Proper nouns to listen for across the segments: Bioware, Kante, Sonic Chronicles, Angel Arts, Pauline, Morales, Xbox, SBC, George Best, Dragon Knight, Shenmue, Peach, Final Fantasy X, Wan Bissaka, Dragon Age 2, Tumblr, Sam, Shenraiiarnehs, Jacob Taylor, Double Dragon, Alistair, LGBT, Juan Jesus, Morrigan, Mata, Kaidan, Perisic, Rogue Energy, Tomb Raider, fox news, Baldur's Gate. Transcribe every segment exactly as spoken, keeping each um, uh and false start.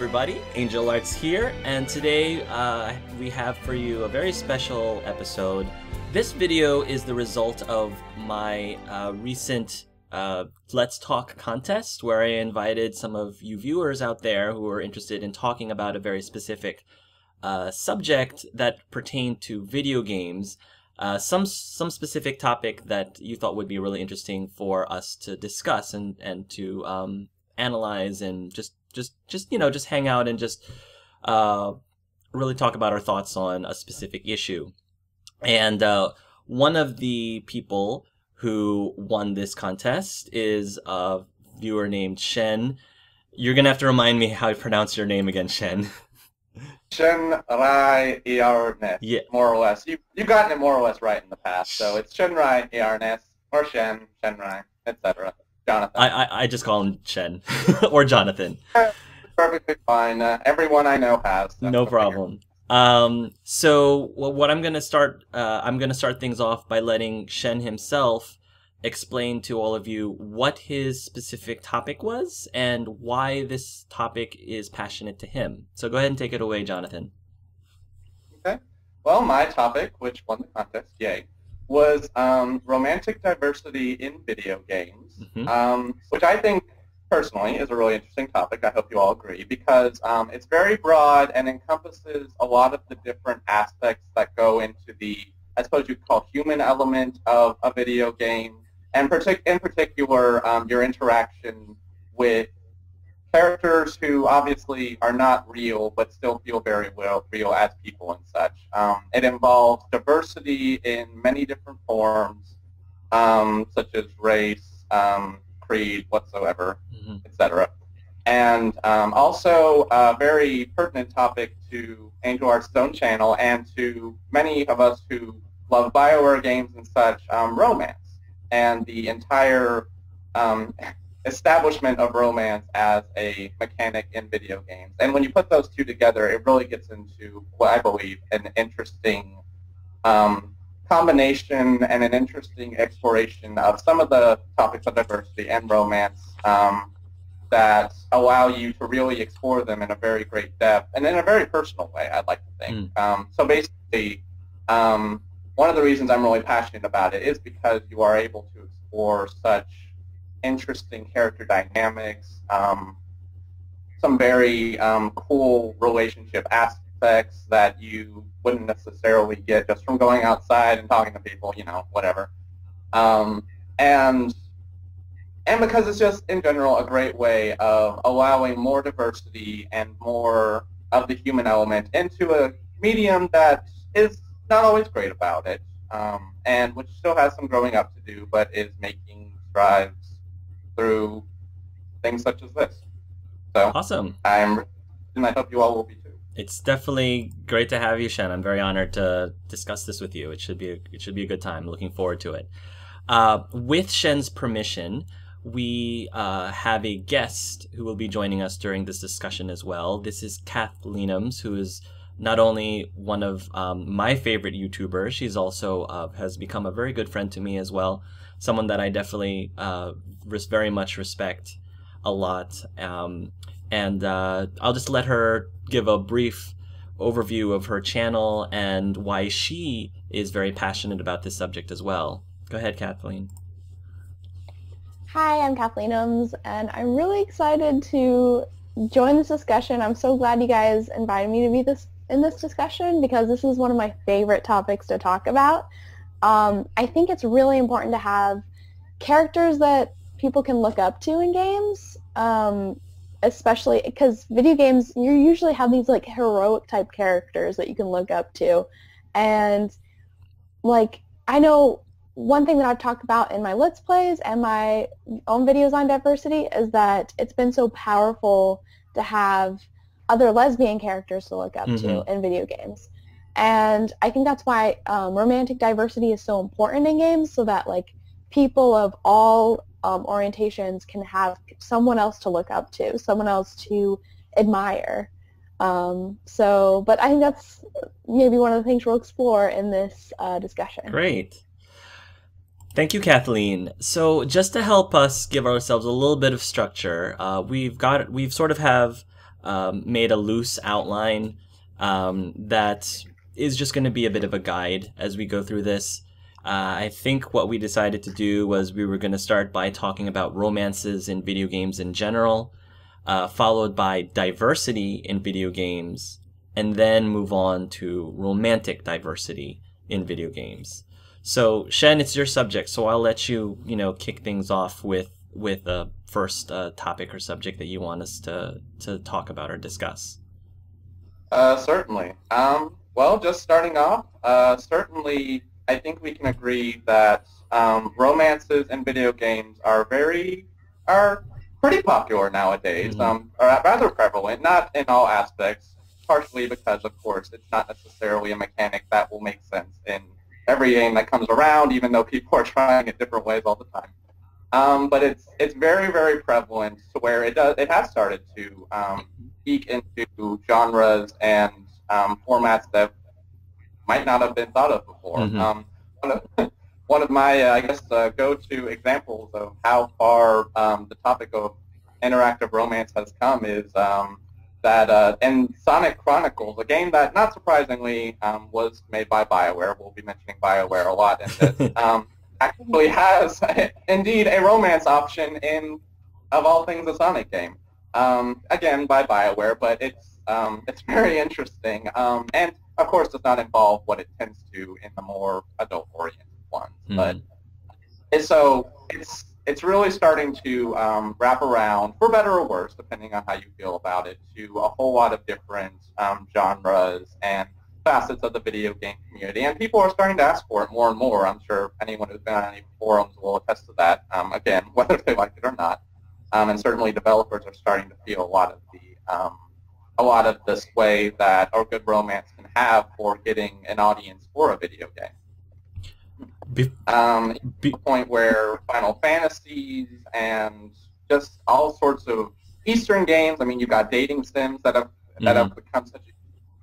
everybody, Angel Arts here, and today uh, we have for you a very special episode. This video is the result of my uh, recent uh, Let's Talk contest, where I invited some of you viewers out there who are interested in talking about a very specific uh, subject that pertained to video games, uh, some some specific topic that you thought would be really interesting for us to discuss and, and to um, analyze and just Just, just you know, just hang out and just uh, really talk about our thoughts on a specific issue. And uh, one of the people who won this contest is a viewer named Shen. You're going to have to remind me how to pronounce your name again, Shen. Shenraiiarnehs, yeah. More or less. You, you've gotten it more or less right in the past, so it's Shenraiiarnehs, or Shen, Shenrai, et cetera. Jonathan. I, I I just call him Shen or Jonathan. Perfectly fine. Uh, everyone I know has. So no problem. Um, so well, what I'm gonna start uh, I'm gonna start things off by letting Shen himself explain to all of you what his specific topic was and why this topic is passionate to him. So go ahead and take it away, Jonathan. Okay. Well, my topic, which won the contest, yay, was um, romantic diversity in video games, mm-hmm. um, which I think, personally, is a really interesting topic. I hope you all agree, because um, it's very broad and encompasses a lot of the different aspects that go into the, I suppose you'd call, human element of a video game, and partic in particular, um, your interaction with characters who obviously are not real, but still feel very well, real as people and such. Um, it involves diversity in many different forms, um, such as race, um, creed, whatsoever, mm-hmm. et cetera. And um, also a very pertinent topic to Angel Arts' own channel and to many of us who love Bioware games and such, um, romance and the entire um, establishment of romance as a mechanic in video games. And when you put those two together, it really gets into what I believe an interesting um, combination and an interesting exploration of some of the topics of diversity and romance um, that allow you to really explore them in a very great depth and in a very personal way, I'd like to think. Mm. Um, so basically, um, one of the reasons I'm really passionate about it is because you are able to explore such interesting character dynamics, um, some very um, cool relationship aspects that you wouldn't necessarily get just from going outside and talking to people, you know, whatever. Um, and and because it's just, in general, a great way of allowing more diversity and more of the human element into a medium that is not always great about it, um, and which still has some growing up to do, but is making strides through things such as this. So awesome. I'm, and I hope you all will be too. It's definitely great to have you, Shen. I'm very honored to discuss this with you. It should be a, it should be a good time. Looking forward to it. Uh, with Shen's permission, we uh, have a guest who will be joining us during this discussion as well. This is Kathleenmms, who is not only one of um, my favorite YouTubers, she's also uh, has become a very good friend to me as well. Someone that I definitely uh, very much respect a lot. Um, and uh, I'll just let her give a brief overview of her channel and why she is very passionate about this subject as well. Go ahead, Kathleen. Hi, I'm Kathleenmms, and I'm really excited to join this discussion. I'm so glad you guys invited me to be this in this discussion, because this is one of my favorite topics to talk about. Um, I think it's really important to have characters that people can look up to in games, um, especially because video games, you usually have these like heroic type characters that you can look up to. And like, I know one thing that I've talked about in my Let's Plays and my own videos on diversity is that it's been so powerful to have other lesbian characters to look up mm-hmm. to in video games. And I think that's why um, romantic diversity is so important in games, so that like people of all um, orientations can have someone else to look up to, someone else to admire. Um, so, but I think that's maybe one of the things we'll explore in this uh, discussion. Great. Thank you, Kathleen. So just to help us give ourselves a little bit of structure, uh, we've got, we've sort of have um, made a loose outline um, that is just going to be a bit of a guide as we go through this. Uh, I think what we decided to do was we were going to start by talking about romances in video games in general, uh, followed by diversity in video games, and then move on to romantic diversity in video games. So, Shen, it's your subject, so I'll let you, you know, kick things off with with a first uh, topic or subject that you want us to to talk about or discuss. Uh, certainly. Um, well, just starting off, uh, certainly. I think we can agree that um, romances in video games are very, are pretty popular nowadays, mm-hmm. um, are rather prevalent, not in all aspects, partially because, of course, it's not necessarily a mechanic that will make sense in every game that comes around, even though people are trying it different ways all the time. Um, but it's it's very, very prevalent to where it, does, it has started to um, eke into genres and um, formats that might not have been thought of before. Mm-hmm. um, one, of, one of my, uh, I guess, uh, go-to examples of how far um, the topic of interactive romance has come is um, that uh, in Sonic Chronicles, a game that, not surprisingly, um, was made by Bioware, we'll be mentioning Bioware a lot in this, um, actually has, indeed, a romance option in, of all things, a Sonic game. Um, again, by Bioware, but it's, um, it's very interesting. Um, and of course, does not involve what it tends to in the more adult-oriented ones. Mm-hmm. But so it's it's really starting to um, wrap around, for better or worse, depending on how you feel about it, to a whole lot of different um, genres and facets of the video game community. And people are starting to ask for it more and more. I'm sure anyone who's been on any forums will attest to that, um, again, whether they like it or not. Um, and certainly developers are starting to feel a lot of the um, a lot of the sway that a good romance can have for getting an audience for a video game. Be um, be the point where Final Fantasies and just all sorts of Eastern games, I mean, you've got dating sims that have, mm-hmm. that have become such a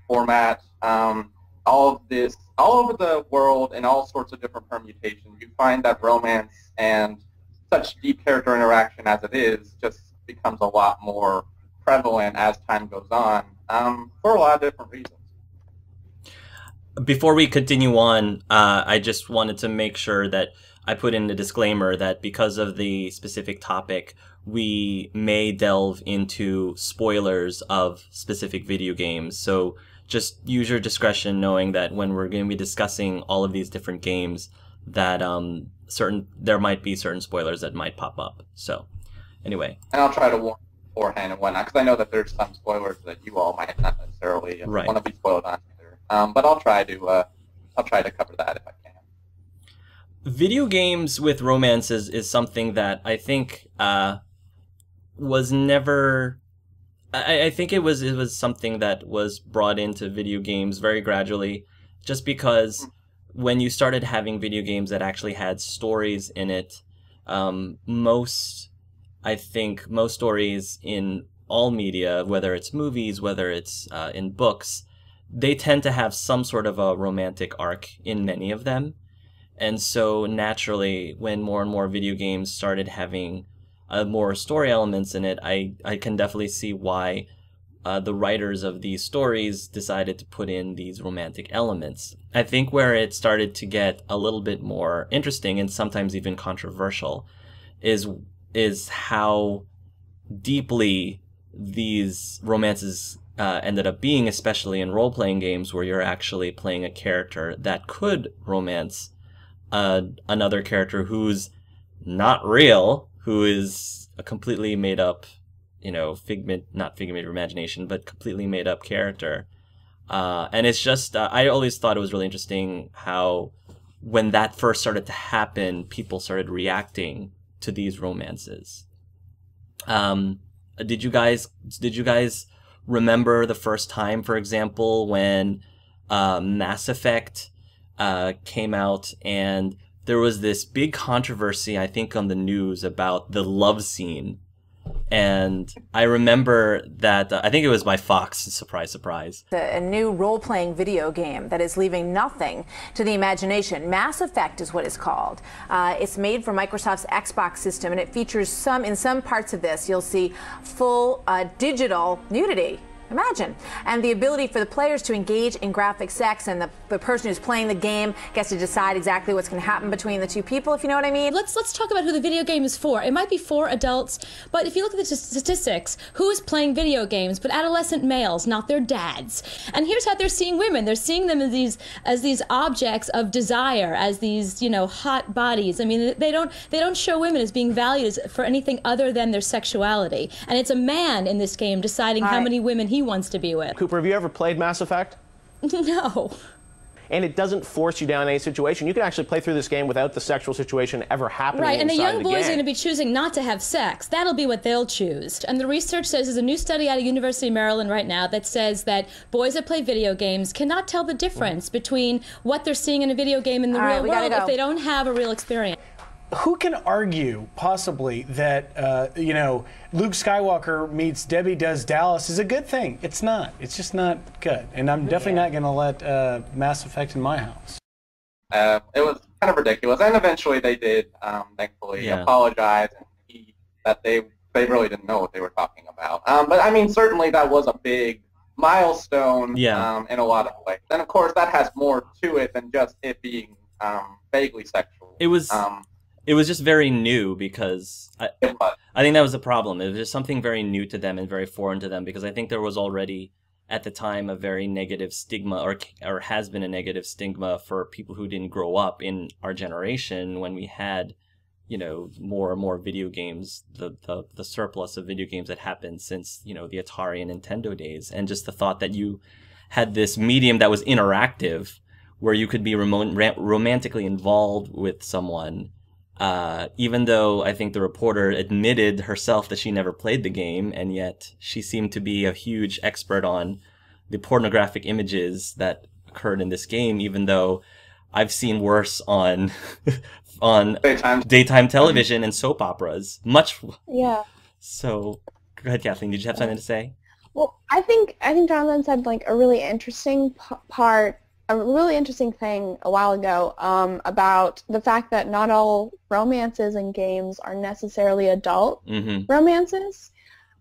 format, um, all of this, all over the world in all sorts of different permutations, you find that romance and such deep character interaction as it is just becomes a lot more prevalent as time goes on, um, for a lot of different reasons. Before we continue on, uh, I just wanted to make sure that I put in the disclaimer that because of the specific topic, we may delve into spoilers of specific video games. So just use your discretion, knowing that when we're going to be discussing all of these different games, that um, certain there might be certain spoilers that might pop up. So anyway. And I'll try to warn beforehand and whatnot, because I know that there's some spoilers that you all might not necessarily right. want to be spoiled on either. Um, but I'll try to uh, I'll try to cover that if I can. Video games with romances is something that I think uh, was never. I, I think it was it was something that was brought into video games very gradually, just because mm-hmm. when you started having video games that actually had stories in it, um, most. I think most stories in all media, whether it's movies, whether it's uh, in books, they tend to have some sort of a romantic arc in many of them. And so naturally, when more and more video games started having uh, more story elements in it, I, I can definitely see why uh, the writers of these stories decided to put in these romantic elements. I think where it started to get a little bit more interesting and sometimes even controversial is is how deeply these romances uh, ended up being, especially in role-playing games where you're actually playing a character that could romance uh, another character who's not real, who is a completely made-up, you know, figment, not figment of imagination, but completely made-up character. Uh, and it's just, uh, I always thought it was really interesting how when that first started to happen, people started reacting to these romances. Um, did you guys did you guys remember the first time, for example, when uh, Mass Effect uh, came out and there was this big controversy, I think, on the news about the love scene And I remember that, uh, I think it was my Fox, surprise, surprise. A, a new role-playing video game that is leaving nothing to the imagination. Mass Effect is what it's called. Uh, it's made for Microsoft's Xbox system, and it features some, in some parts of this, you'll see full uh, digital nudity. Imagine. And the ability for the players to engage in graphic sex, and the, the person who's playing the game gets to decide exactly what's going to happen between the two people, if you know what I mean. Let's let's talk about who the video game is for. It might be for adults, but if you look at the statistics, who is playing video games but adolescent males, not their dads. And here's how they're seeing women. They're seeing them as these as these objects of desire, as these, you know, hot bodies. I mean, they don't they don't show women as being valued as, for anything other than their sexuality. And it's a man in this game deciding All right. how many women he He wants to be with. Cooper, have you ever played Mass Effect? No. And it doesn't force you down any situation. You can actually play through this game without the sexual situation ever happening. Right, and the young boys are going to be choosing not to have sex. That'll be what they'll choose. And the research says, there's a new study out of University of Maryland right now that says that boys that play video games cannot tell the difference between what they're seeing in a video game in the real world if they don't have a real experience. Who can argue, possibly, that, uh, you know, Luke Skywalker meets Debbie Does Dallas is a good thing? It's not. It's just not good. And I'm definitely yeah. not going to let uh, Mass Effect in my house. Uh, it was kind of ridiculous. And eventually they did, um, thankfully, yeah. apologize. And he, that they, they really didn't know what they were talking about. Um, but, I mean, certainly that was a big milestone yeah. um, in a lot of ways. And, of course, that has more to it than just it being um, vaguely sexual. It was... Um, It was just very new, because I, I think that was the problem. It was just something very new to them and very foreign to them, because I think there was already, at the time, a very negative stigma, or, or has been a negative stigma for people who didn't grow up in our generation when we had, you know, more and more video games, the, the, the surplus of video games that happened since, you know, the Atari and Nintendo days. And just the thought that you had this medium that was interactive, where you could be rom- romantically involved with someone. Uh, even though I think the reporter admitted herself that she never played the game, and yet she seemed to be a huge expert on the pornographic images that occurred in this game, even though I've seen worse on on daytime. daytime television and soap operas. Much. Yeah. So, go ahead, Kathleen. Did you have something to say? Well, I think I think Jonathan said like a really interesting p part. A really interesting thing a while ago um, about the fact that not all romances in games are necessarily adult mm-hmm. romances.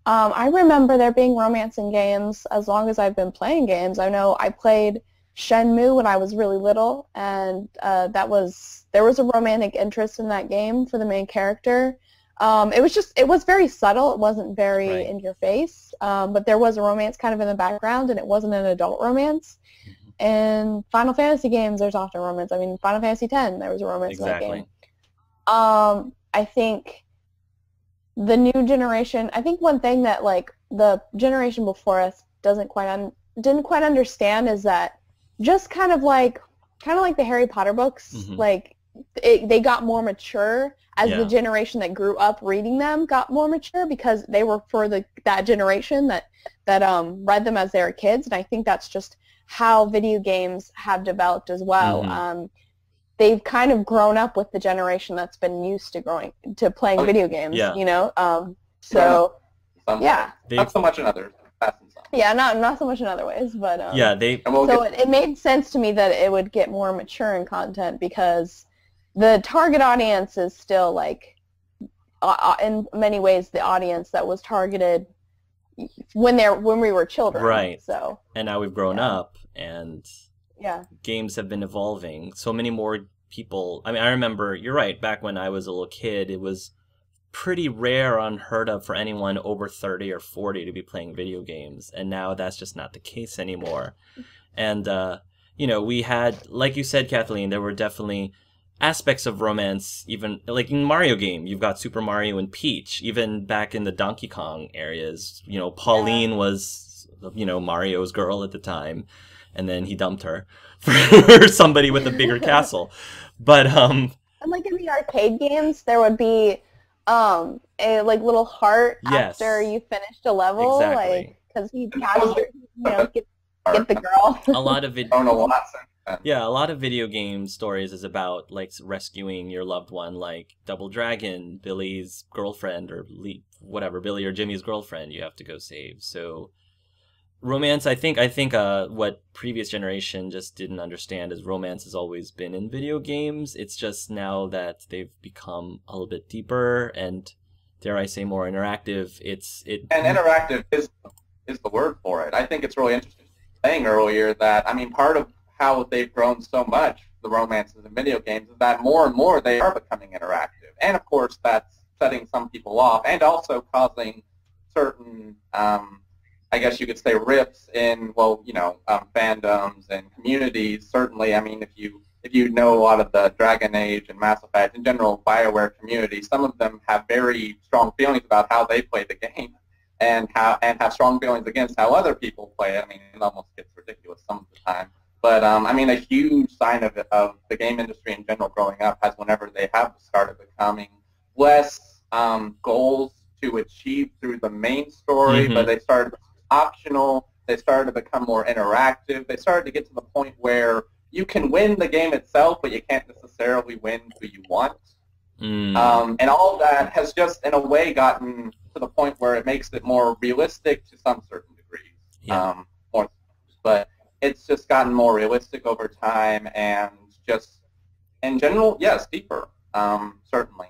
Um, I remember there being romance in games as long as I've been playing games. I know I played Shenmue when I was really little, and uh, that was there was a romantic interest in that game for the main character. Um, it was just it was very subtle. It wasn't very right. in your face, um, but there was a romance kind of in the background, and it wasn't an adult romance. In Final Fantasy games, there's often romance. I mean, Final Fantasy X, there was a romance exactly. in that game. Um, I think the new generation, I think one thing that, like, the generation before us doesn't quite un didn't quite understand is that just kind of like, kind of like the Harry Potter books, mm-hmm. like, it, they got more mature as yeah. the generation that grew up reading them got more mature, because they were for the that generation that, that um, read them as they were kids, and I think that's just how video games have developed as well. Mm-hmm. um, they've kind of grown up with the generation that's been used to growing to playing oh, video games. Yeah. You know, um, so yeah, yeah. They, not so much in other. Yeah, not not so much in other ways, but um, yeah, they. We'll so get, it, it made sense to me that it would get more mature in content, because the target audience is still like, uh, in many ways, the audience that was targeted when they're when we were children, right? So and now we've grown yeah. up, and yeah, games have been evolving. So many more people. I mean, I remember you're right. Back when I was a little kid, it was pretty rare, unheard of for anyone over thirty or forty to be playing video games, and now that's just not the case anymore. And uh, you know, we had, like you said, Kathleen, there were definitely aspects of romance, even like in Mario game, you've got Super Mario and Peach. Even back in the Donkey Kong areas, you know, Pauline yeah. was, you know, Mario's girl at the time, and then he dumped her for somebody with a bigger castle. But um, and like in the arcade games, there would be um a like little heart yes. after you finished a level, exactly. like because he captured, you know, get, get the girl. A lot of it. Yeah, a lot of video game stories is about, like, rescuing your loved one, like Double Dragon, Billy's girlfriend, or Lee, whatever, Billy or Jimmy's girlfriend you have to go save. So romance, I think, I think uh, what previous generation just didn't understand is romance has always been in video games. It's just now that they've become a little bit deeper and, dare I say, more interactive. It's it And interactive is, is the word for it. I think it's really interesting saying earlier that, I mean, part of how they've grown so much, the romances in video games, is that more and more they are becoming interactive. And, of course, that's setting some people off and also causing certain, um, I guess you could say, rifts in, well, you know, um, fandoms and communities. Certainly, I mean, if you, if you know a lot of the Dragon Age and Mass Effect, in general, BioWare communities, some of them have very strong feelings about how they play the game and, how, and have strong feelings against how other people play it. I mean, it almost gets ridiculous some of the time. But, um, I mean, a huge sign of, of the game industry in general growing up has whenever they have started becoming less um, goals to achieve through the main story, mm-hmm. but they started to be optional, they started to become more interactive, they started to get to the point where you can win the game itself, but you can't necessarily win who you want. Mm. Um, and all of that has just, in a way, gotten to the point where it makes it more realistic to some certain degrees. Yeah. Um, more, but... It's just gotten more realistic over time and just, in general, yes, deeper, um, certainly.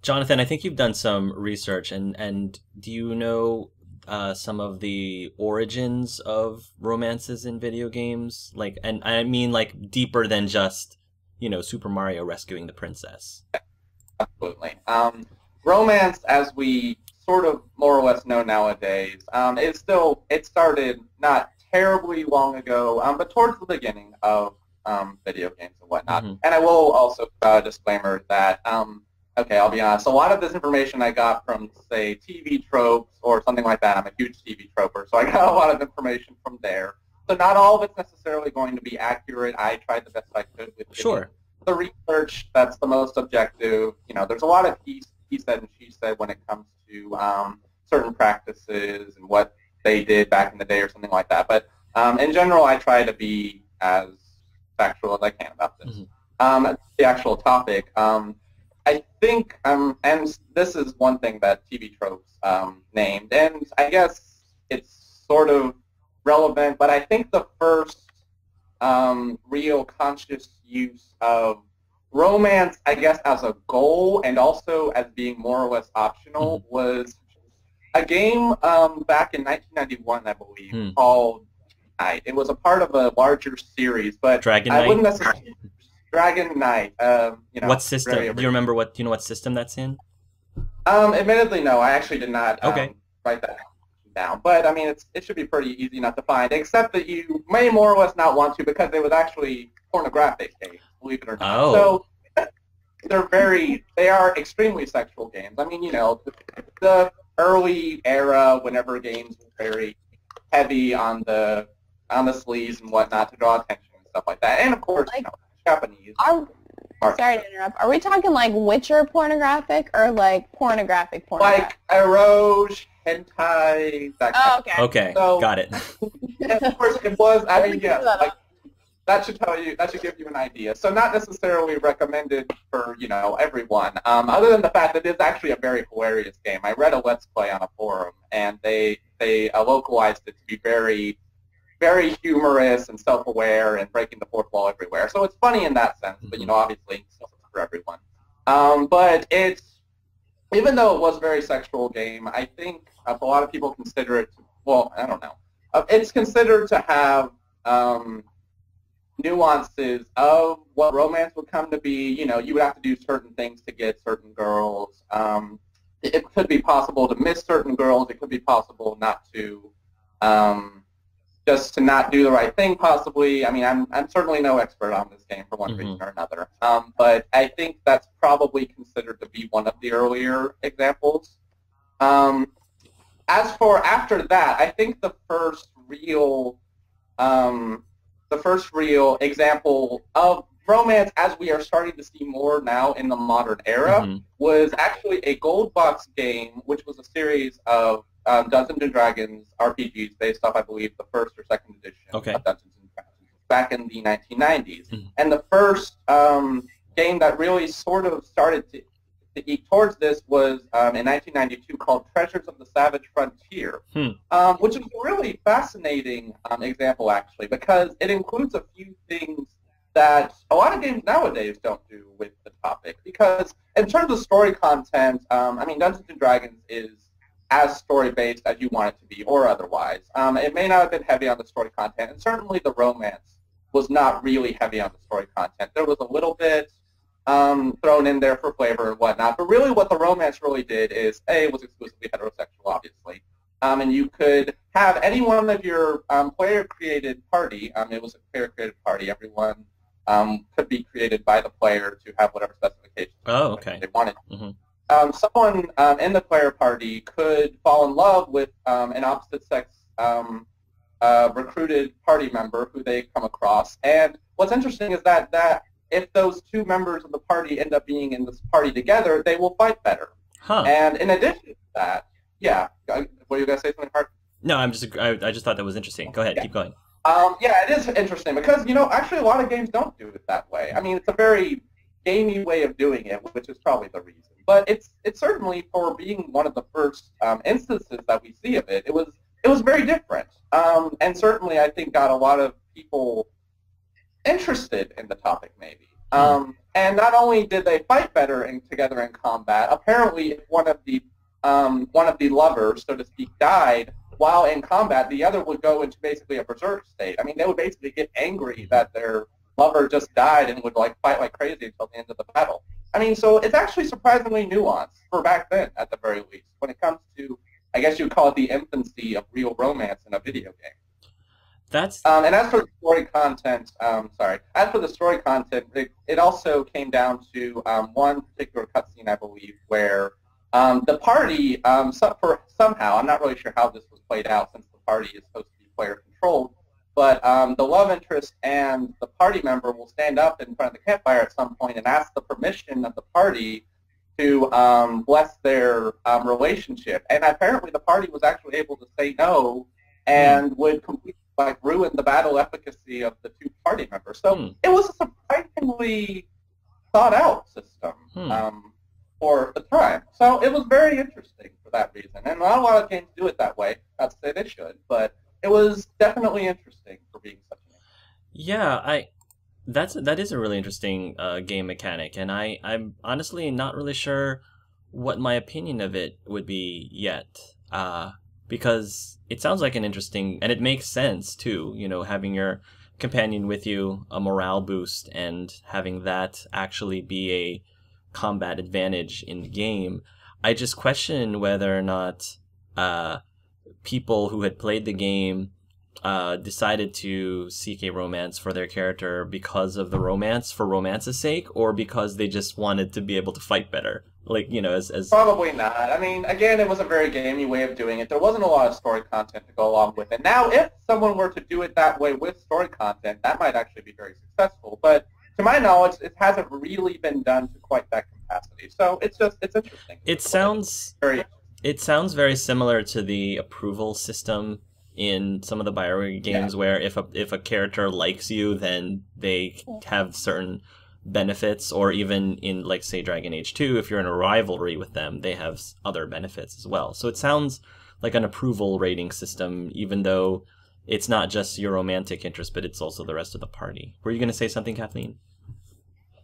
Jonathan, I think you've done some research, and, and do you know uh, some of the origins of romances in video games? Like, and I mean, like, deeper than just, you know, Super Mario rescuing the princess. Absolutely. Um, romance, as we... sort of more or less known nowadays. Um, it's still, it started not terribly long ago, um, but towards the beginning of um, video games and whatnot. Mm-hmm. And I will also uh, disclaimer that, um, okay, I'll be honest, a lot of this information I got from, say, T V Tropes or something like that. I'm a huge T V Troper, so I got a lot of information from there. So not all of it's necessarily going to be accurate. I tried the best I could with sure. the research that's the most objective. You know, there's a lot of he, he said and she said when it comes to um, certain practices and what they did back in the day or something like that. But um, in general, I try to be as factual as I can about this. Mm-hmm. um, the actual topic, um, I think, um, and this is one thing that T V Tropes um, named, and I guess it's sort of relevant, but I think the first um, real conscious use of romance, I guess, as a goal and also as being more or less optional mm-hmm. was a game um, back in nineteen ninety-one, I believe, mm. called Knight. It was a part of a larger series, but Dragon I Knight? wouldn't necessarily Dragon Knight. Uh, you know, what system? Do you remember what? Do you know what system that's in? Um, admittedly, no. I actually did not. Okay. Um, write that down, but I mean, it's it should be pretty easy enough to find, except that you may more or less not want to because it was actually pornographic. Games. Believe it or not. Oh. So they're very, they are extremely sexual games. I mean, you know, the, the early era, whenever games were very heavy on the on the sleeves and whatnot to draw attention and stuff like that. And of course, like, you know, Japanese. Are, sorry to interrupt. Are we talking like Witcher pornographic or like pornographic pornographic? Like eroge, hentai, that kind oh, okay. of okay. So, got it. Of course, it was. I mean, yeah. That should tell you. That should give you an idea. So not necessarily recommended for you know everyone. Um, other than the fact that it's actually a very hilarious game. I read a Let's Play on a forum, and they they uh, localized it to be very, very humorous and self-aware and breaking the fourth wall everywhere. So it's funny in that sense, but you know obviously it's not for everyone. Um, but it's even though it was a very sexual game, I think a lot of people consider it. To, well, I don't know. Uh, it's considered to have. Um, nuances of what romance would come to be. You know, you would have to do certain things to get certain girls. Um, it, it could be possible to miss certain girls. It could be possible not to, um, just to not do the right thing, possibly. I mean, I'm, I'm certainly no expert on this game for one mm-hmm. reason or another. Um, but I think that's probably considered to be one of the earlier examples. Um, as for after that, I think the first real... Um, the first real example of romance as we are starting to see more now in the modern era mm-hmm. was actually a Goldbox game, which was a series of um, Dungeons and Dragons R P Gs based off, I believe, the first or second edition okay. of Dungeons and Dragons. back in the nineteen nineties. Mm. And the first um, game that really sort of started to, to eat towards this was um, in nineteen ninety-two called Treasures of the Savage Frontier, hmm. um, which is a really fascinating um, example, actually, because it includes a few things that a lot of games nowadays don't do with the topic. Because in terms of story content, um, I mean, Dungeons and Dragons is as story-based as you want it to be, or otherwise. Um, it may not have been heavy on the story content, and certainly the romance was not really heavy on the story content. There was a little bit um, thrown in there for flavor and whatnot, but really what the romance really did is, A, it was exclusively heterosexual, obviously, um, and you could have any one of your um, player-created party, um, it was a player-created party, everyone um, could be created by the player to have whatever specifications oh, okay. they wanted. Mm-hmm. Um, someone um, in the player party could fall in love with um, an opposite-sex um, uh, recruited party member who they come across. And what's interesting is that, that if those two members of the party end up being in this party together, they will fight better. Huh. And in addition to that, yeah. Were you going to say something hard? No, I'm just, I, I just thought that was interesting. Go ahead. Yeah. Keep going. Um, yeah, it is interesting because, you know, actually a lot of games don't do it that way. I mean, it's a very gamey way of doing it, which is probably the reason. But it's it's certainly, for being one of the first um, instances that we see of it, it was it was very different, um, and certainly I think got a lot of people interested in the topic maybe. Um, and not only did they fight better in, together in combat, apparently if one of the um, one of the lovers, so to speak, died while in combat, the other would go into basically a berserk state. I mean, they would basically get angry that their lover just died and would like fight like crazy until the end of the battle. I mean, so it's actually surprisingly nuanced for back then, at the very least, when it comes to, I guess you would call it the infancy of real romance in a video game. That's um, and as for the story content, um, sorry, as for the story content, it, it also came down to um, one particular cutscene, I believe, where um, the party, um, so, for, somehow, I'm not really sure how this was played out since the party is supposed to be player-controlled, but um, the love interest and the party member will stand up in front of the campfire at some point and ask the permission of the party to um, bless their um, relationship. And apparently the party was actually able to say no and mm. would completely like ruin the battle efficacy of the two party members. So mm. it was a surprisingly thought-out system mm. um, for the time. So it was very interesting for that reason. And not a lot of games do it that way. Not to say they should, but it was definitely interesting for being such an interesting. Yeah, I that's that is a really interesting uh, game mechanic, and I I'm honestly not really sure what my opinion of it would be yet, uh, because it sounds like an interesting, and it makes sense too. You know, having your companion with you, a morale boost, and having that actually be a combat advantage in the game. I just question whether or not. Uh, people who had played the game uh, decided to seek a romance for their character because of the romance for romance's sake, or because they just wanted to be able to fight better. Like, you know, as, as... Probably not. I mean, again, it was a very gamey way of doing it. There wasn't a lot of story content to go along with it. Now, if someone were to do it that way with story content, that might actually be very successful. But to my knowledge, it hasn't really been done to quite that capacity. So it's just, it's interesting. It sounds... Very... It sounds very similar to the approval system in some of the Bioware games, yeah. where if a if a character likes you, then they have certain benefits, or even in, like, say, Dragon Age two, if you're in a rivalry with them, they have other benefits as well. So it sounds like an approval rating system, even though it's not just your romantic interest, but it's also the rest of the party. Were you going to say something, Kathleen?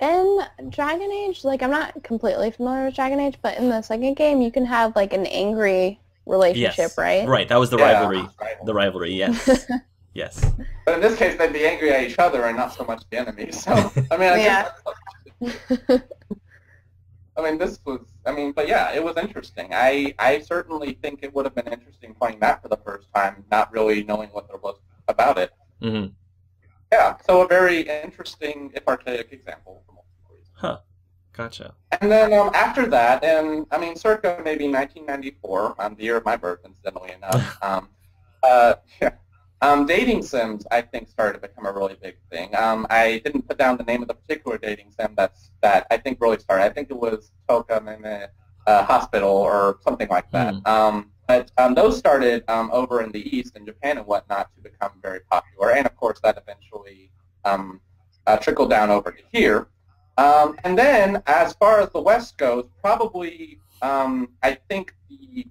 In Dragon Age, like, I'm not completely familiar with Dragon Age, but in the second game, you can have, like, an angry relationship, yes. right? Right, that was the yeah, rivalry. Rival. The rivalry, yes. yes. But in this case, they'd be angry at each other and not so much the enemies. So, I mean, I guess yeah. I mean, this was, I mean, but yeah, it was interesting. I, I certainly think it would have been interesting playing that for the first time, not really knowing what there was about it. Mm-hmm. Yeah, so a very interesting, if archaic, example for multiple reasons. Huh, gotcha. And then um, after that, and I mean, circa maybe nineteen ninety-four, um, the year of my birth, incidentally enough, um, uh, yeah, um, dating sims, I think, started to become a really big thing. Um, I didn't put down the name of the particular dating sim that's, that I think really started. I think it was Toka Meme uh, Hospital or something like that. Mm. Um, But um, those started um, over in the East, in Japan and whatnot, to become very popular. And, of course, that eventually um, uh, trickle down over to here. Um, and then, as far as the West goes, probably um, I think the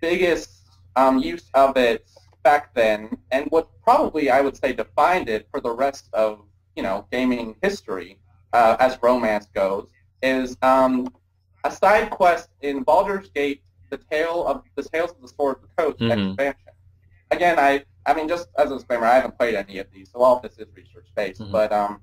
biggest um, use of it back then, and what probably I would say defined it for the rest of you know gaming history uh, as romance goes, is um, a side quest in Baldur's Gate, the tale of the Tales of the Sword Coast mm-hmm. expansion. Again, I I mean just as a disclaimer, I haven't played any of these, so all of this is research based. Mm-hmm. But um,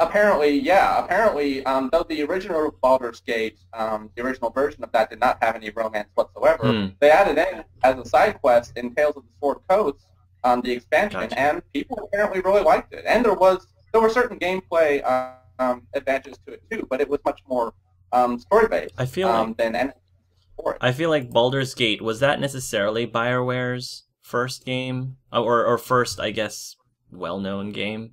apparently, yeah, apparently, um, though the original Baldur's Gate, um, the original version of that did not have any romance whatsoever, mm. they added in as a side quest in Tales of the Sword Coast, um, the expansion, gotcha. And people apparently really liked it. And there was there were certain gameplay uh, um, advantages to it too, but it was much more um, story based. I feel um, like, than anything before. I feel like Baldur's Gate, was that necessarily BioWare's first game, or or first, I guess, well known game?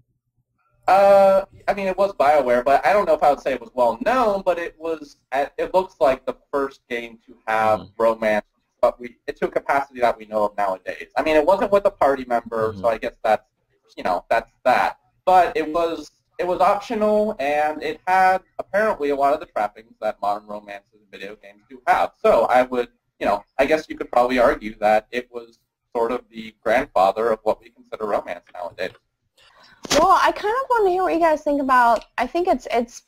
Uh, I mean, it was BioWare, but I don't know if I would say it was well known. But it was. It looks like the first game to have mm. romance, but we it to a capacity that we know of nowadays. I mean, it wasn't with a party member, mm. so I guess that's you know that's that. But it was it was optional, and it had apparently a lot of the trappings that modern romances and video games do have. So I would you know I guess you could probably argue that it was sort of the grandfather of what we consider romance nowadays. Well, I kind of want to hear what you guys think about. I think it's it's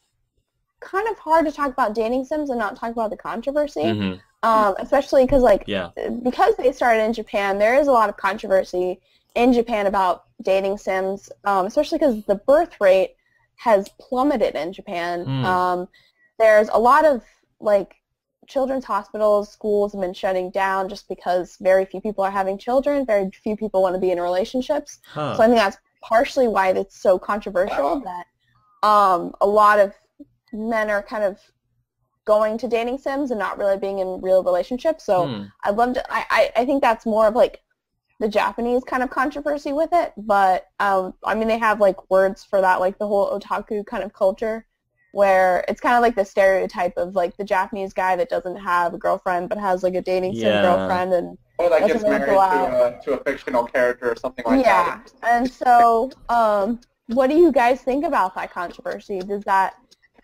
kind of hard to talk about dating sims and not talk about the controversy, mm-hmm. um, especially because like yeah. because they started in Japan, there is a lot of controversy in Japan about dating sims, um, especially because the birth rate has plummeted in Japan. Mm. Um, there's a lot of like children's hospitals, schools have been shutting down just because very few people are having children, very few people want to be in relationships. Huh. So I think that's partially why it's so controversial that um, a lot of men are kind of going to dating sims and not really being in real relationships. So hmm. I'd love to, I, I think that's more of like the Japanese kind of controversy with it. But um, I mean, they have like words for that, like the whole otaku kind of culture where it's kind of like the stereotype of like the Japanese guy that doesn't have a girlfriend but has like a dating sim yeah. girlfriend and or like gets married to a, to a fictional character or something like yeah. that. Yeah, and so um, what do you guys think about that controversy? Does that,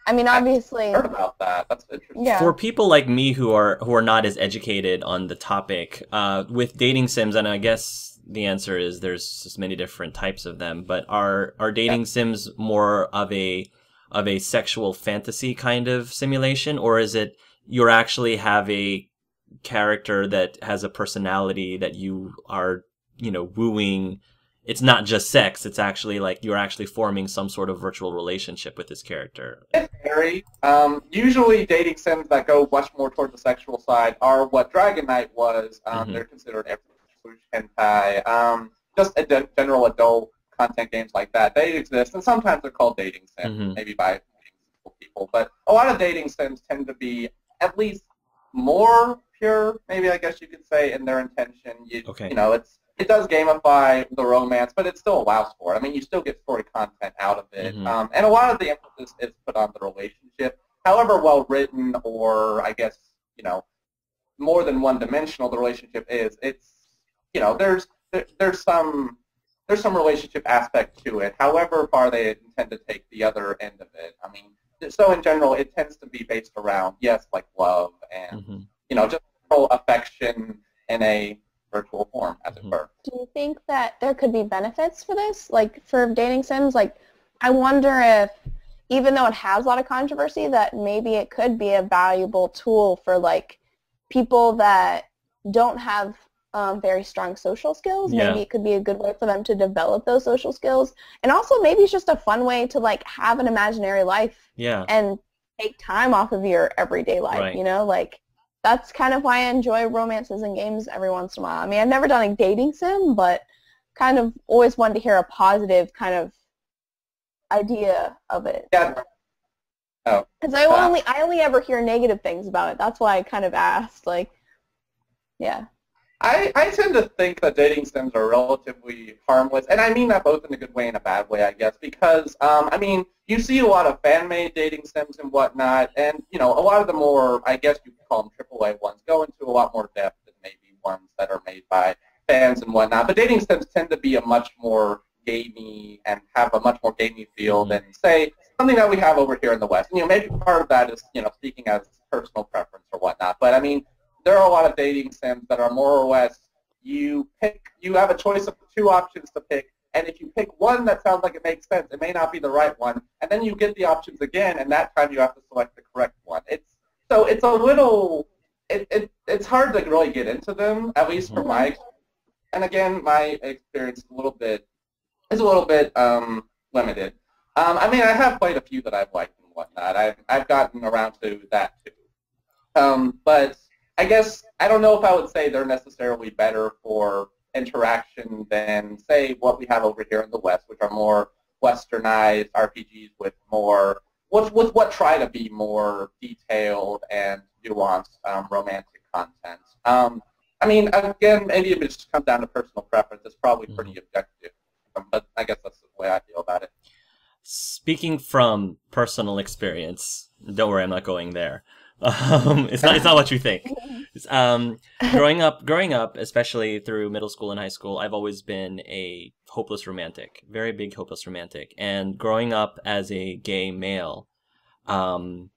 I mean, obviously... I've heard about that. That's interesting. Yeah. For people like me who are who are not as educated on the topic, uh, with dating sims, and I guess the answer is there's just many different types of them, but are, are dating yeah. sims more of a of a sexual fantasy kind of simulation, or is it you're actually have a character that has a personality that you are, you know, wooing? It's not just sex. It's actually like you're actually forming some sort of virtual relationship with this character. It varies. Um, usually dating sims that go much more toward the sexual side are what Dragon Knight was. Um, mm-hmm. They're considered hentai, um, just a general adult content games like that. They exist, and sometimes they're called dating sims, mm-hmm. maybe by people. But a lot of dating sims tend to be at least more pure, maybe I guess you could say, in their intention. You, okay. you know, it's it does gamify the romance, but it still allows for it. I mean, you still get story content out of it, mm-hmm. um, and a lot of the emphasis is put on the relationship. However well written, or I guess you know, more than one dimensional the relationship is. It's you know, there's there, there's some there's some relationship aspect to it. However far they intend to take the other end of it. I mean, so in general, it tends to be based around yes, like love and. Mm-hmm. You know, just affection in a virtual form, as it were. Do you think that there could be benefits for this, like for dating sims? Like, I wonder if, even though it has a lot of controversy, that maybe it could be a valuable tool for like people that don't have um, very strong social skills. Yeah. Maybe it could be a good way for them to develop those social skills, and also maybe it's just a fun way to like have an imaginary life. Yeah. And take time off of your everyday life. Right. You know, like. That's kind of why I enjoy romances and games every once in a while. I mean, I've never done a dating sim, but kind of always wanted to hear a positive kind of idea of it. Yeah. Oh. Because I yeah. only I only ever hear negative things about it. That's why I kind of asked. Like, yeah. I I tend to think that dating sims are relatively harmless, and I mean that both in a good way and a bad way, I guess. Because um, I mean, you see a lot of fan-made dating sims and whatnot, and you know, a lot of the more, I guess you call them triple A ones, go into a lot more depth than maybe ones that are made by fans and whatnot. But dating sims tend to be a much more gamey and have a much more gamey feel than, say, something that we have over here in the West. You know, maybe part of that is, you know, speaking as personal preference or whatnot. But I mean, there are a lot of dating sims that are more or less you pick. You have a choice of two options to pick, and if you pick one that sounds like it makes sense, it may not be the right one, and then you get the options again, and that time you have to select the correct one. It's so it's a little it, it it's hard to really get into them, at least from my experience. And again, my experience a little bit is a little bit um, limited. Um, I mean, I have played a few that I've liked and whatnot. I've I've gotten around to that too, um, but I guess I don't know if I would say they're necessarily better for interaction than, say, what we have over here in the West, which are more westernized R P Gs with more with, with what try to be more detailed and nuanced um, romantic content. Um, I mean, again, maybe if it just comes down to personal preference, it's probably pretty mm-hmm. objective, but I guess that's the way I feel about it. Speaking from personal experience, don't worry, I'm not going there. Um, it's not. It's not what you think. Um, growing up, growing up, especially through middle school and high school, I've always been a hopeless romantic, very big hopeless romantic. And growing up as a gay male, um,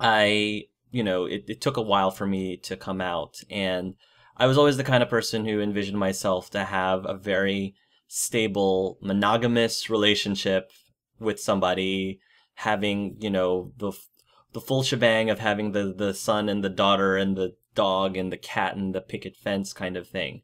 I, you know, it, it took a while for me to come out, and I was always the kind of person who envisioned myself to have a very stable, monogamous relationship with somebody, having, you know, the the full shebang of having the, the son and the daughter and the dog and the cat and the picket fence kind of thing.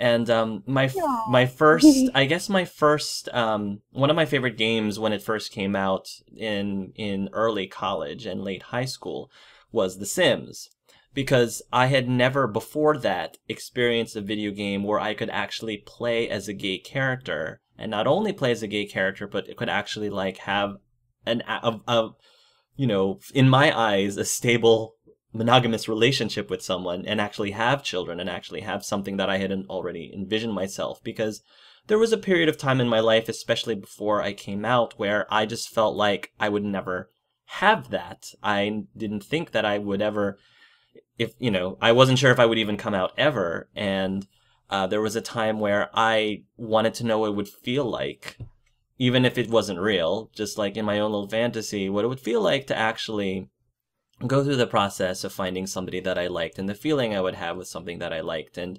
And um, my f my first, I guess my first, um, one of my favorite games when it first came out in, in early college and late high school was The Sims. Because I had never before that experienced a video game where I could actually play as a gay character. And not only play as a gay character, but it could actually like have an... A, a, you know, in my eyes, a stable monogamous relationship with someone and actually have children and actually have something that I hadn't already envisioned myself. Because there was a period of time in my life, especially before I came out, where I just felt like I would never have that. I didn't think that I would ever, if, you know, I wasn't sure if I would even come out ever. And uh, there was a time where I wanted to know what it would feel like, even if it wasn't real, just like in my own little fantasy, what it would feel like to actually go through the process of finding somebody that I liked and the feeling I would have with something that I liked. And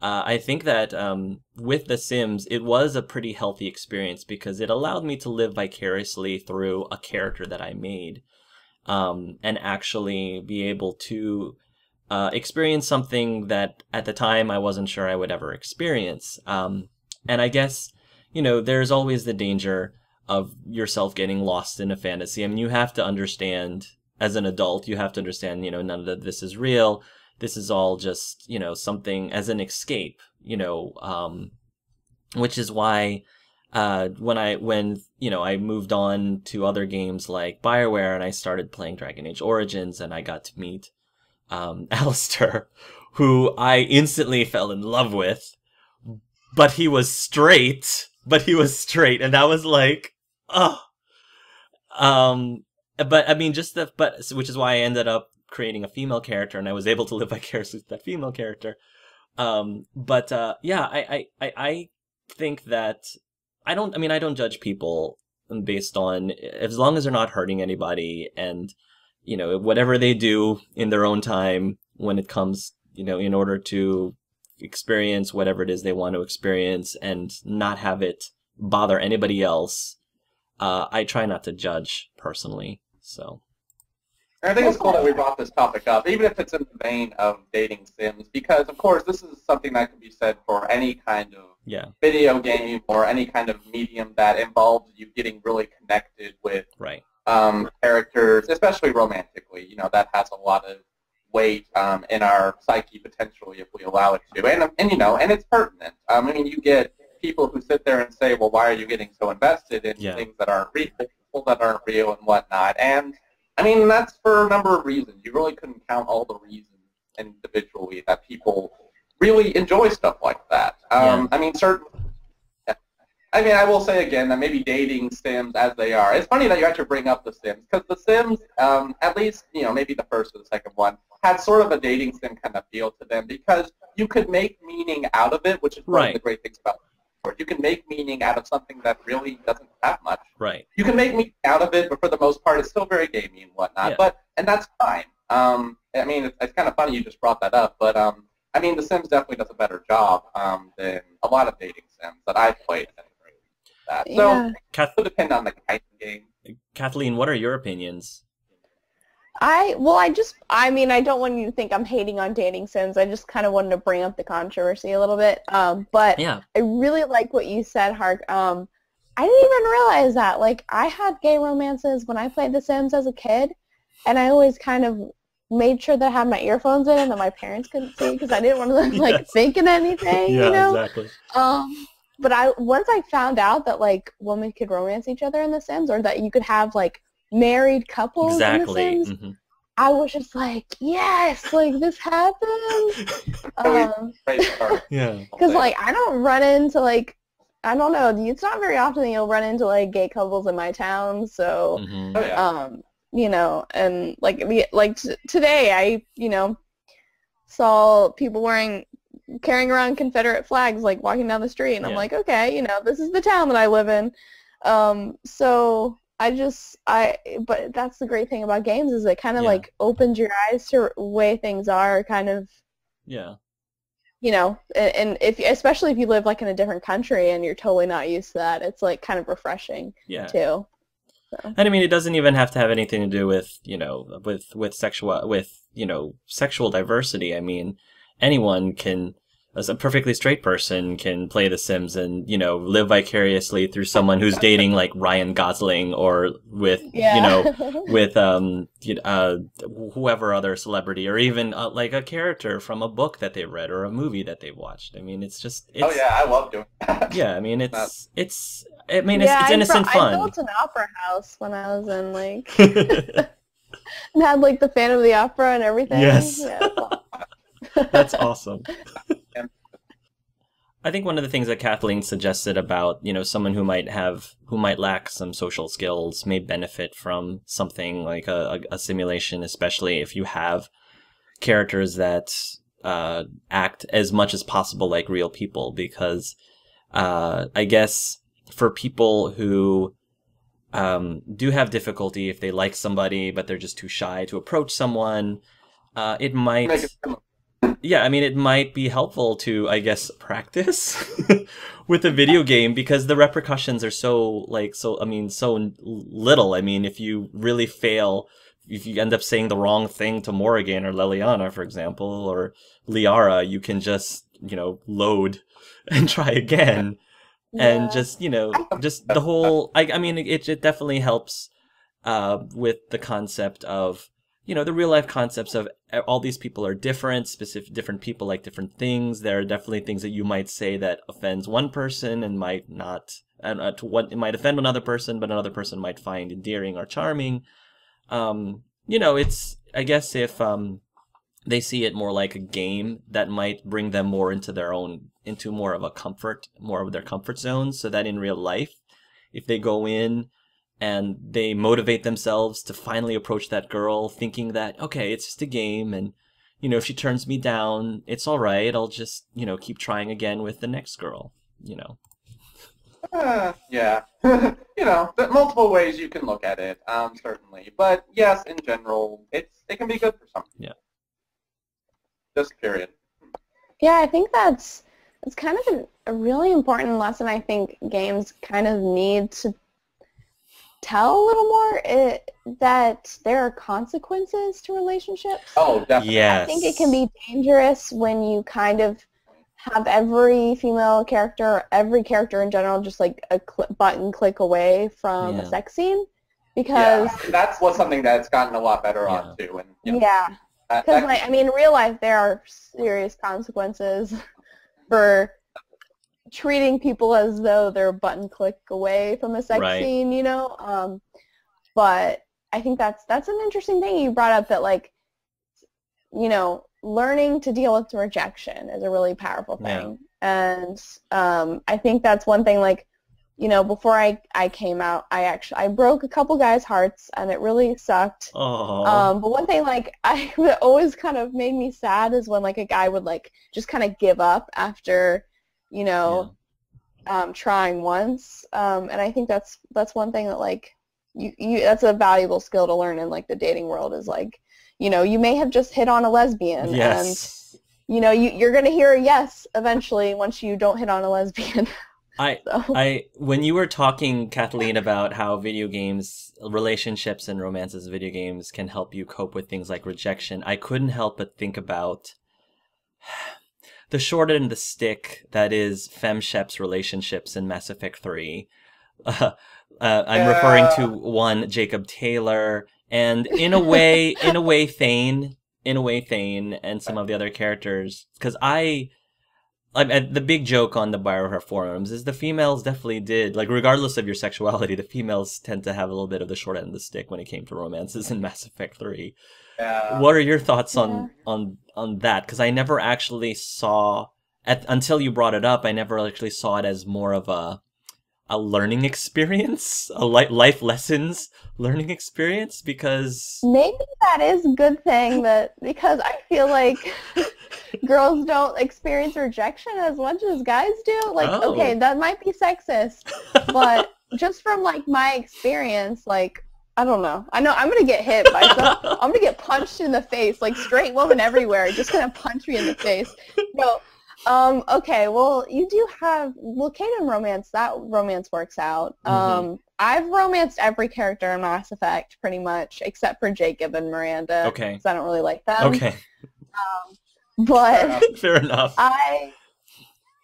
uh, I think that um, with The Sims, it was a pretty healthy experience because it allowed me to live vicariously through a character that I made um, and actually be able to uh, experience something that at the time I wasn't sure I would ever experience. Um, and I guess... you know, there's always the danger of yourself getting lost in a fantasy. I mean, you have to understand, as an adult, you have to understand, you know, none of this is real. This is all just, you know, something as an escape, you know, um, which is why uh, when I, when, you know, I moved on to other games like BioWare and I started playing Dragon Age Origins and I got to meet um, Alistair, who I instantly fell in love with, but he was straight. But he was straight, and that was like, oh. Um, but I mean, just the, but, which is why I ended up creating a female character, and I was able to live vicariously with that female character. Um, but, uh, yeah, I, I, I, I think that, I don't, I mean, I don't judge people based on, as long as they're not hurting anybody, and, you know, whatever they do in their own time when it comes, you know, in order to experience whatever it is they want to experience and not have it bother anybody else. Uh, I try not to judge personally. So I think it's cool that we brought this topic up, even if it's in the vein of dating sims, because of course this is something that can be said for any kind of yeah. video game or any kind of medium that involves you getting really connected with right. um, characters, especially romantically. You know, that has a lot of weight um, in our psyche potentially if we allow it to, and and you know, and it's pertinent. Um, I mean, you get people who sit there and say, "Well, why are you getting so invested in yeah. things that aren't real, people that aren't real, and whatnot?" And I mean, that's for a number of reasons. You really couldn't count all the reasons individually that people really enjoy stuff like that. Um, yeah. I mean, certainly. I mean, I will say again that maybe dating sims as they are. It's funny that you actually bring up The Sims, because The Sims, um, at least, you know, maybe the first or the second one, had sort of a dating sim kind of feel to them because you could make meaning out of it, which is one right. of the great things about it. for it. You can make meaning out of something that really doesn't have much. Right. You can make meaning out of it, but for the most part, it's still very gamey and whatnot. Yeah. But and that's fine. Um, I mean, it's, it's kind of funny you just brought that up, but um, I mean, The Sims definitely does a better job um, than a lot of dating Sims that I've played. That. So yeah. It will depend on the kind of game. Kathleen, what are your opinions? I well, I just I mean, I don't want you to think I'm hating on dating Sims. I just kind of wanted to bring up the controversy a little bit. Um, but yeah. I really like what you said, Hark. Um, I didn't even realize that. Like, I had gay romances when I played The Sims as a kid, and I always kind of made sure that I had my earphones in and that my parents couldn't see because I didn't want them like yes. thinking anything. Yeah, you know? Exactly. Um, but I once I found out that like women could romance each other in The Sims, or that you could have like married couples exactly. in The Sims. Mm-hmm. I was just like, yes, like this happened. um, yeah. Because like I don't run into like I don't know. It's not very often that you'll run into like gay couples in my town. So, mm-hmm. oh, yeah. um, you know, and like the, like t today I you know saw people wearing carrying around Confederate flags like walking down the street, and yeah. I'm like, okay, you know, this is the town that I live in. Um, so. I just, I, but that's the great thing about games is it kind of yeah. like opens your eyes to the way things are kind of, yeah, you know, and if, especially if you live like in a different country and you're totally not used to that, it's like kind of refreshing yeah. too. So. And I mean, it doesn't even have to have anything to do with, you know, with, with sexual, with, you know, sexual diversity. I mean, anyone can, as a perfectly straight person can play The Sims and, you know, live vicariously through someone who's dating like Ryan Gosling or with, yeah. you know, with um, you know, uh, whoever other celebrity, or even uh, like a character from a book that they've read or a movie that they've watched. I mean, it's just. It's, oh yeah, I love doing that. Yeah, I mean, it's it's. I mean, it's, yeah, it's innocent I fun. I built an opera house when I was in like, and had like the Phantom of the Opera and everything. Yes. Yeah, that's awesome. I think one of the things that Kathleen suggested about, you know, someone who might have, who might lack some social skills may benefit from something like a, a, a simulation, especially if you have characters that uh, act as much as possible like real people, because uh, I guess for people who um, do have difficulty, if they like somebody, but they're just too shy to approach someone, uh, it might... Yeah, I mean, it might be helpful to, I guess, practice with a video game, because the repercussions are so, like, so, I mean, so little. I mean, if you really fail, if you end up saying the wrong thing to Morrigan or Leliana, for example, or Liara, you can just, you know, load and try again. Yeah. And just, you know, just the whole, I, I mean, it, it definitely helps uh, with the concept of, you know, the real life concepts of all these people are different, specific different people like different things. There are definitely things that you might say that offends one person and might not, and uh, to what it might offend another person, but another person might find endearing or charming. Um, you know, it's, I guess if um, they see it more like a game, that might bring them more into their own, into more of a comfort, more of their comfort zone, so that in real life, if they go in, and they motivate themselves to finally approach that girl thinking that, okay, it's just a game. And, you know, if she turns me down, it's all right. I'll just, you know, keep trying again with the next girl, you know. Uh, yeah. You know, there are multiple ways you can look at it, um, certainly. But, yes, in general, it's it can be good for something. Yeah. Just period. Yeah, I think that's, that's kind of a, a really important lesson I think games kind of need to tell a little more it, that there are consequences to relationships. Oh, definitely. Yes. I think it can be dangerous when you kind of have every female character, or every character in general, just like a cl button click away from yeah. a sex scene. Because yeah, that's what something that's gotten a lot better yeah. on too. And, you know, yeah, because like I mean, in real life there are serious consequences for treating people as though they're a button click away from a sex right. scene, you know. Um, but I think that's that's an interesting thing you brought up, that like, you know, learning to deal with rejection is a really powerful thing. Yeah. And um, I think that's one thing, like, you know, before I, I came out, I actually I broke a couple guys' hearts and it really sucked. Um, but one thing like I that always kind of made me sad is when like a guy would like just kind of give up after, you know, yeah. um, trying once, um, and I think that's that's one thing that like you, you that's a valuable skill to learn in like the dating world is like, you know, you may have just hit on a lesbian, yes. and you know you you're gonna hear a yes eventually once you don't hit on a lesbian. I, so. I, when you were talking, Kathleen, about how video games, relationships and romances in video games can help you cope with things like rejection, I couldn't help but think about the short end of the stick that is FemShep's relationships in Mass Effect three. Uh, uh, I'm yeah. referring to one, Jacob Taylor, and in a way, in a way, Thane, in a way, Thane, and some of the other characters, because I... Like, the big joke on the Bioware forums is the females definitely did, like, regardless of your sexuality, the females tend to have a little bit of the short end of the stick when it came to romances in Mass Effect three. Yeah. What are your thoughts on, yeah. on, on that? Because I never actually saw, at, until you brought it up, I never actually saw it as more of a a learning experience, a li life lessons learning experience, because... Maybe that is a good thing, that because I feel like... Girls don't experience rejection as much as guys do. Like, oh. okay, that might be sexist, but just from like my experience, like, I don't know. I know I'm gonna get hit by some. I'm gonna get punched in the face. Like, straight woman everywhere, just gonna punch me in the face. So, um, okay, well, you do have well, Kaidan romance. That romance works out. Mm-hmm. Um, I've romanced every character in Mass Effect pretty much, except for Jacob and Miranda. Okay, because I don't really like them. Okay. Um, But fair enough. I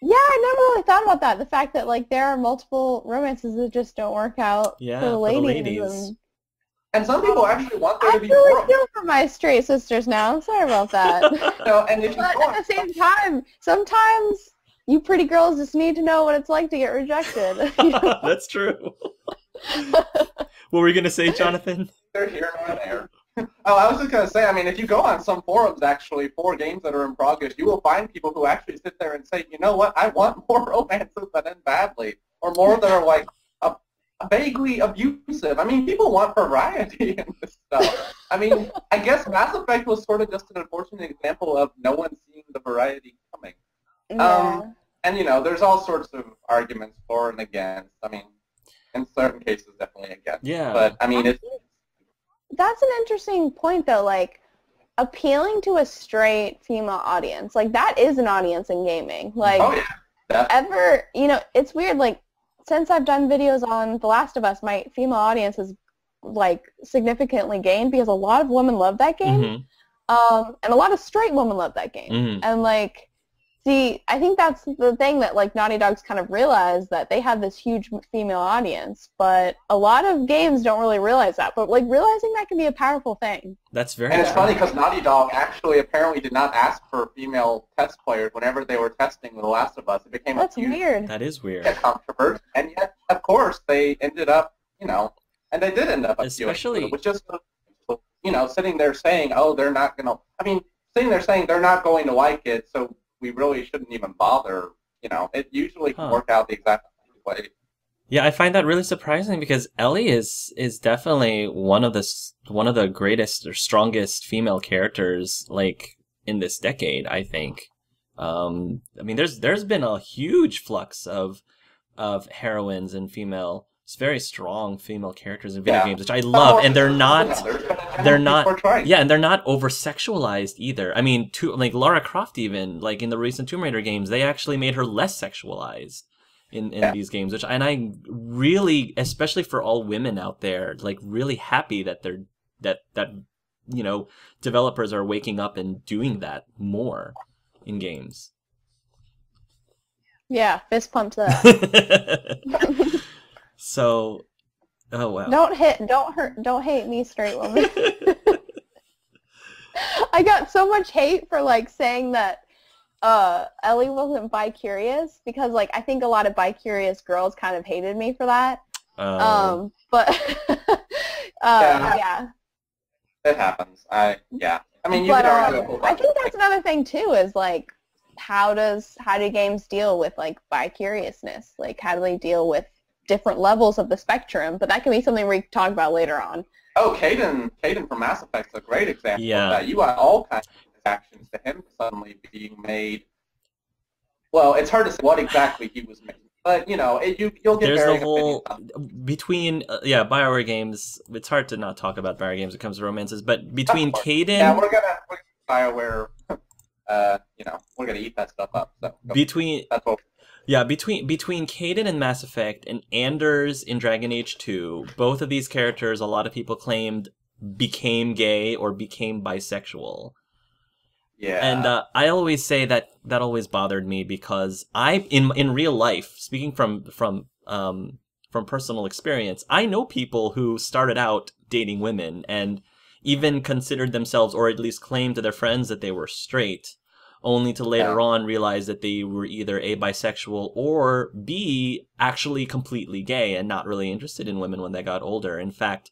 yeah, I never really thought about that. The fact that like there are multiple romances that just don't work out yeah, for the ladies. For the ladies. And, and some people actually want there I to be more. I feel for my straight sisters now. I'm sorry about that. So, and if but at the same time, sometimes you pretty girls just need to know what it's like to get rejected. You know? That's true. What were you gonna say, Jonathan? They're here on air. Oh, I was just going to say, I mean, if you go on some forums, actually, for games that are in progress, you will find people who actually sit there and say, you know what, I want more romances that end badly, or more that are, like, a, a vaguely abusive. I mean, people want variety in this stuff. I mean, I guess Mass Effect was sort of just an unfortunate example of no one seeing the variety coming. Yeah. Um, and, you know, there's all sorts of arguments for and against. I mean, in certain cases, definitely against. Yeah. But, I mean, it's... That's an interesting point, though, like, appealing to a straight female audience. Like, that is an audience in gaming. Like, oh, yeah. ever, you know, it's weird, like, since I've done videos on The Last of Us, my female audience has, like, significantly gained because a lot of women love that game. Mm-hmm. Um, and a lot of straight women love that game. Mm-hmm. And, like, see, I think that's the thing that, like, Naughty Dog's kind of realized, that they have this huge female audience, but a lot of games don't really realize that. But, like, realizing that can be a powerful thing. That's very And it's funny because Naughty Dog actually apparently did not ask for female test players whenever they were testing The Last of Us. It became That's a huge weird. That is weird. Controversy. And yet, of course, they ended up, you know, and they did end up Especially... with just, you know, sitting there saying, oh, they're not going to, I mean, sitting there saying they're not going to like it, so we really shouldn't even bother, you know. It usually can huh. work out the exact way. Yeah, I find that really surprising because Ellie is is definitely one of the one of the greatest or strongest female characters like in this decade, I think. Um, I mean, there's there's been a huge flux of of heroines and female, very strong female characters in video yeah. games, which I love, and they're not they're not yeah, and they're not over sexualized either. I mean, to, like Lara Croft, even like in the recent Tomb Raider games, they actually made her less sexualized in in yeah. these games, which and I really, especially for all women out there, like really happy that they're that that you know developers are waking up and doing that more in games. Yeah, fist pump to that. So, oh wow! Don't hit, don't hurt, don't hate me, straight woman. I got so much hate for like saying that uh, Ellie wasn't bi-curious because like I think a lot of bi-curious girls kind of hated me for that. Oh. Um, but uh, yeah. yeah, it happens. I yeah. I mean, you but, can um, I think that's another thing too. Is like, how does how do games deal with like bi-curiousness? Like, how do they deal with different levels of the spectrum, but that can be something we can talk about later on. Oh, Kaidan, Kaidan from Mass Effect's a great example yeah. of that. You got all kinds of actions to him suddenly being made. Well, it's hard to say what exactly he was But you know, it, you you'll get there's very the whole between uh, yeah Bioware games. It's hard to not talk about Bioware games when it comes to romances. But between Kaidan, yeah, we're gonna we're Bioware. Uh, you know, we're gonna eat that stuff up. So between that's what yeah between between Kaidan and Mass Effect and Anders in Dragon Age two, both of these characters, a lot of people claimed became gay or became bisexual. Yeah. And uh, I always say that that always bothered me because I, in in real life, speaking from from um from personal experience, I know people who started out dating women and even considered themselves, or at least claimed to their friends, that they were straight, only to later yeah. on realize that they were either A, bisexual, or B, actually completely gay and not really interested in women when they got older. In fact,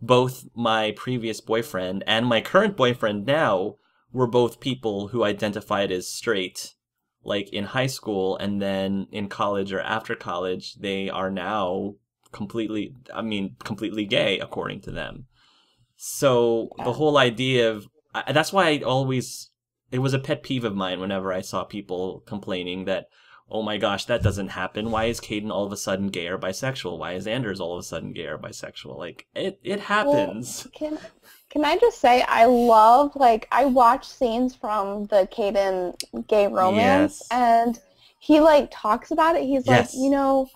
both my previous boyfriend and my current boyfriend now were both people who identified as straight, like in high school, and then in college or after college, they are now completely, I mean, completely gay, according to them. So the whole idea of, that's why I always, it was a pet peeve of mine whenever I saw people complaining that, oh my gosh, that doesn't happen. Why is Kaidan all of a sudden gay or bisexual? Why is Anders all of a sudden gay or bisexual? Like, it, it happens. Well, can... Can I just say, I love, like, I watch scenes from the Kaidan gay romance, yes. and he, like, talks about it. He's yes. like, you know,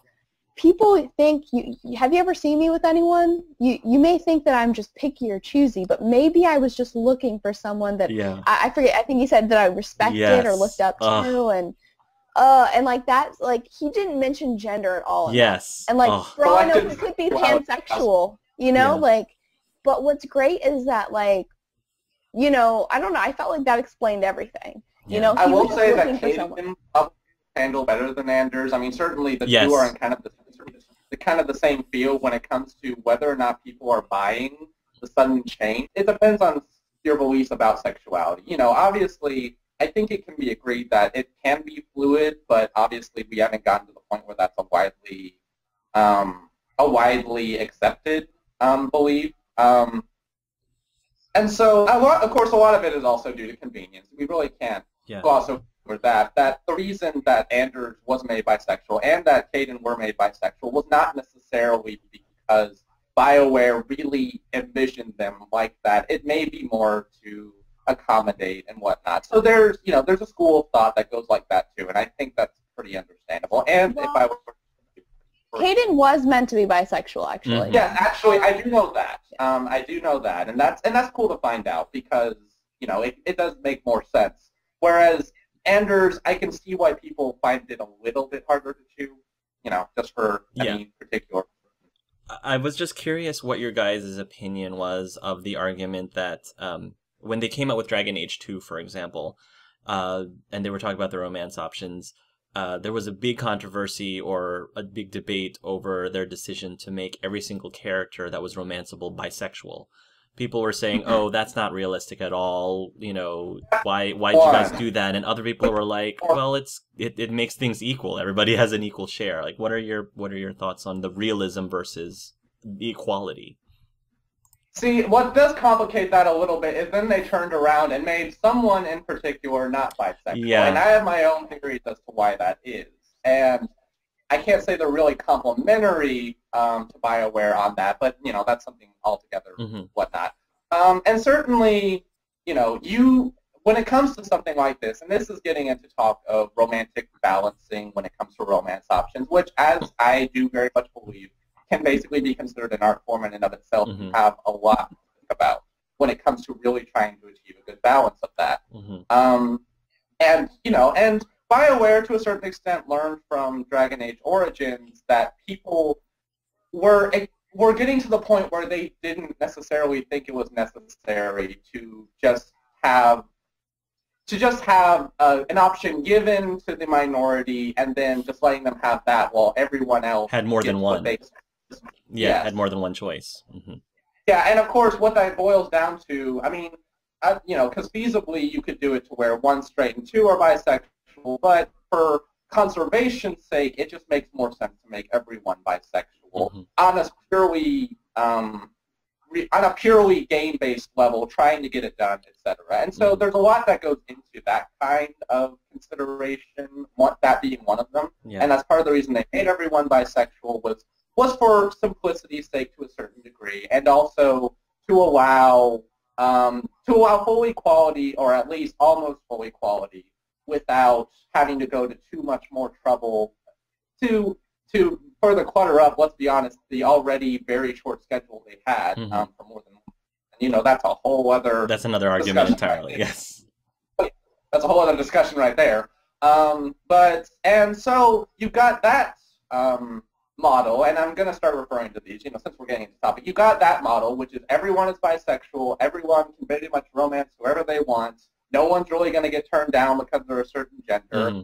people think, you, have you ever seen me with anyone? You you may think that I'm just picky or choosy, but maybe I was just looking for someone that, yeah. I, I forget, I think he said that I respected yes. or looked up Ugh. to, and... Uh, and like that, like, he didn't mention gender at all. Yes. That. And, like, Ugh. for all I know, he could be pansexual, you know, yeah. like... But what's great is that, like, you know, I don't know. I felt like that explained everything. Yeah. You know, I will say that Kaidan probably handled better than Anders. I mean, certainly the yes. two are in kind of the, the kind of the same field when it comes to whether or not people are buying the sudden change. It depends on your beliefs about sexuality. You know, obviously, I think it can be agreed that it can be fluid, but obviously we haven't gotten to the point where that's a widely, um, a widely accepted um, belief. Um, and so, a lot, of course, a lot of it is also due to convenience. We really can't yeah. gloss over that. That the reason that Anders was made bisexual and that Kaidan were made bisexual was not necessarily because BioWare really envisioned them like that. It may be more to accommodate and whatnot. So there's, you know, there's a school of thought that goes like that too, and I think that's pretty understandable. And well, if I were Kaidan was meant to be bisexual, actually. Mm-hmm. Yeah, actually, I do know that. Um, I do know that, and that's and that's cool to find out because you know it, it does make more sense. Whereas Anders, I can see why people find it a little bit harder to chew, you know, just for yeah. any particular. I was just curious what your guys' opinion was of the argument that um, when they came out with Dragon Age two, for example, uh, and they were talking about the romance options. Uh, there was a big controversy or a big debate over their decision to make every single character that was romanceable bisexual. People were saying, "Oh, that's not realistic at all. You know, why why did you guys do that?" And other people were like, "Well, it's it, it makes things equal. Everybody has an equal share." Like, what are your what are your thoughts on the realism versus equality? See, what does complicate that a little bit is then they turned around and made someone in particular not bisexual. Yeah. And I have my own theories as to why that is. And I can't say they're really complimentary um, to BioWare on that, but, you know, that's something altogether mm-hmm. whatnot. Um, and certainly, you know, you when it comes to something like this, and this is getting into talk of romantic balancing when it comes to romance options, which, as I do very much believe, can basically be considered an art form in and of itself mm-hmm. and have a lot to think about when it comes to really trying to achieve a good balance of that. Mm-hmm. Um, and, you know, and BioWare, to a certain extent, learned from Dragon Age Origins that people were, were getting to the point where they didn't necessarily think it was necessary to just have to just have uh, an option given to the minority and then just letting them have that while everyone else had more than one. Yeah, yes. had more than one choice. Mm-hmm. Yeah, and of course, what that boils down to, I mean, I, you know, because feasibly you could do it to where one straight and two are bisexual, but for conservation's sake, it just makes more sense to make everyone bisexual mm-hmm. on a purely um, on a purely game-based level, trying to get it done, et cetera. And so there's a lot that goes into that kind of consideration, that being one of them. Yeah. And that's part of the reason they made everyone bisexual was was for simplicity's sake to a certain degree, and also to allow um, to allow full equality, or at least almost full equality, without having to go to too much more trouble to to further clutter up, let's be honest, the already very short schedule they had mm-hmm. um, for more than one. And, you know, that's a whole other That's another argument entirely, right yes. But that's a whole other discussion right there. Um, but, and so you've got that um, model, and I'm going to start referring to these, you know, since we're getting into the topic. You've got that model, which is everyone is bisexual, everyone can pretty much romance whoever they want, no one's really going to get turned down because they're a certain gender. Mm-hmm.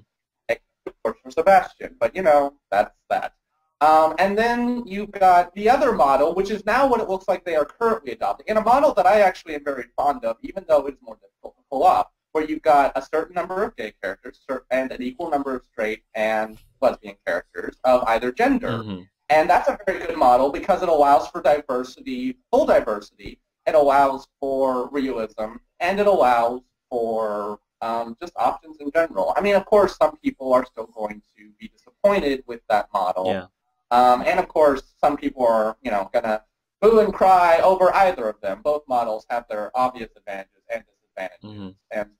For Sebastian, but you know, that's that. Um, and then you've got the other model, which is now what it looks like they are currently adopting, and a model that I actually am very fond of, even though it's more difficult to pull off, where you've got a certain number of gay characters and an equal number of straight and lesbian characters of either gender. Mm-hmm. And that's a very good model because it allows for diversity, full diversity, it allows for realism, and it allows for Um, just options in general. I mean, of course, some people are still going to be disappointed with that model. Yeah. Um, and, of course, some people are, you know, going to boo and cry over either of them. Both models have their obvious advantages and disadvantages. Mm-hmm. And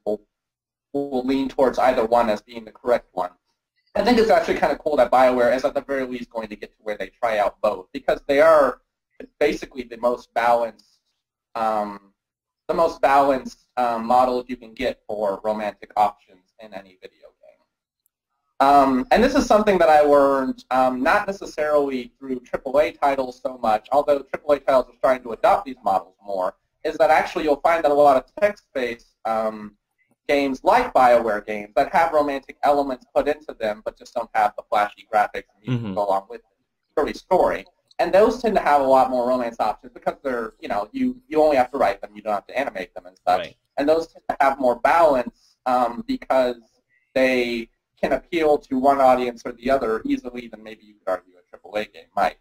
people will lean towards either one as being the correct one. I think it's actually kind of cool that BioWare is at the very least going to get to where they try out both, because they are basically the most balanced um, the most balanced um, model you can get for romantic options in any video game. Um, and this is something that I learned um, not necessarily through triple A titles so much, although triple A titles are starting to adopt these models more, is that actually you'll find that a lot of text-based um, games like BioWare games that have romantic elements put into them but just don't have the flashy graphics and music mm-hmm. go along with the story. And those tend to have a lot more romance options because they're, you know, you, you only have to write them, you don't have to animate them and such. Right. And those tend to have more balance um, because they can appeal to one audience or the other easily than maybe you could argue a triple A game might.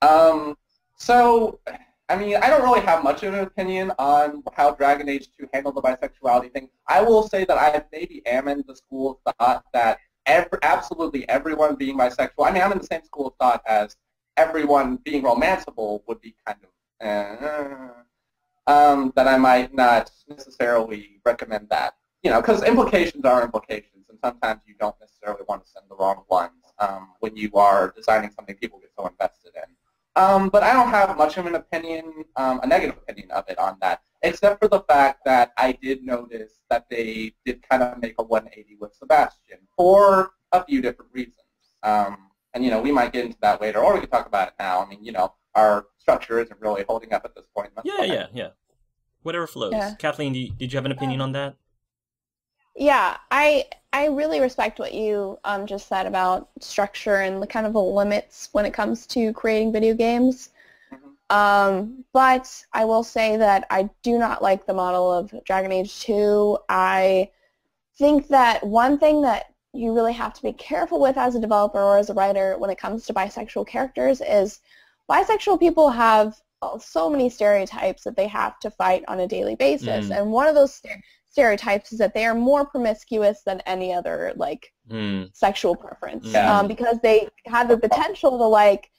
Um, so, I mean, I don't really have much of an opinion on how Dragon Age two handled the bisexuality thing. I will say that I maybe am in the school of thought that every, absolutely everyone being bisexual, I mean, I'm in the same school of thought as everyone being romanceable would be kind of, eh, um, that I might not necessarily recommend that. You know, because implications are implications, and sometimes you don't necessarily want to send the wrong ones um, when you are designing something people get so invested in. Um, but I don't have much of an opinion, um, a negative opinion of it on that, except for the fact that I did notice that they did kind of make a one eighty with Sebastian for a few different reasons. Um, And, you know, we might get into that later, or we can talk about it now. I mean, you know, our structure isn't really holding up at this point. That's yeah, fine. yeah, yeah. Whatever flows. Yeah. Kathleen, do you, did you have an opinion um, on that? Yeah, I I really respect what you um, just said about structure and the kind of the limits when it comes to creating video games. Mm-hmm. Um, but I will say that I do not like the model of Dragon Age two. I think that one thing that you really have to be careful with as a developer or as a writer when it comes to bisexual characters is bisexual people have so many stereotypes that they have to fight on a daily basis. Mm. And one of those st stereotypes is that they are more promiscuous than any other like mm. sexual preference yeah. um, because they have the potential to like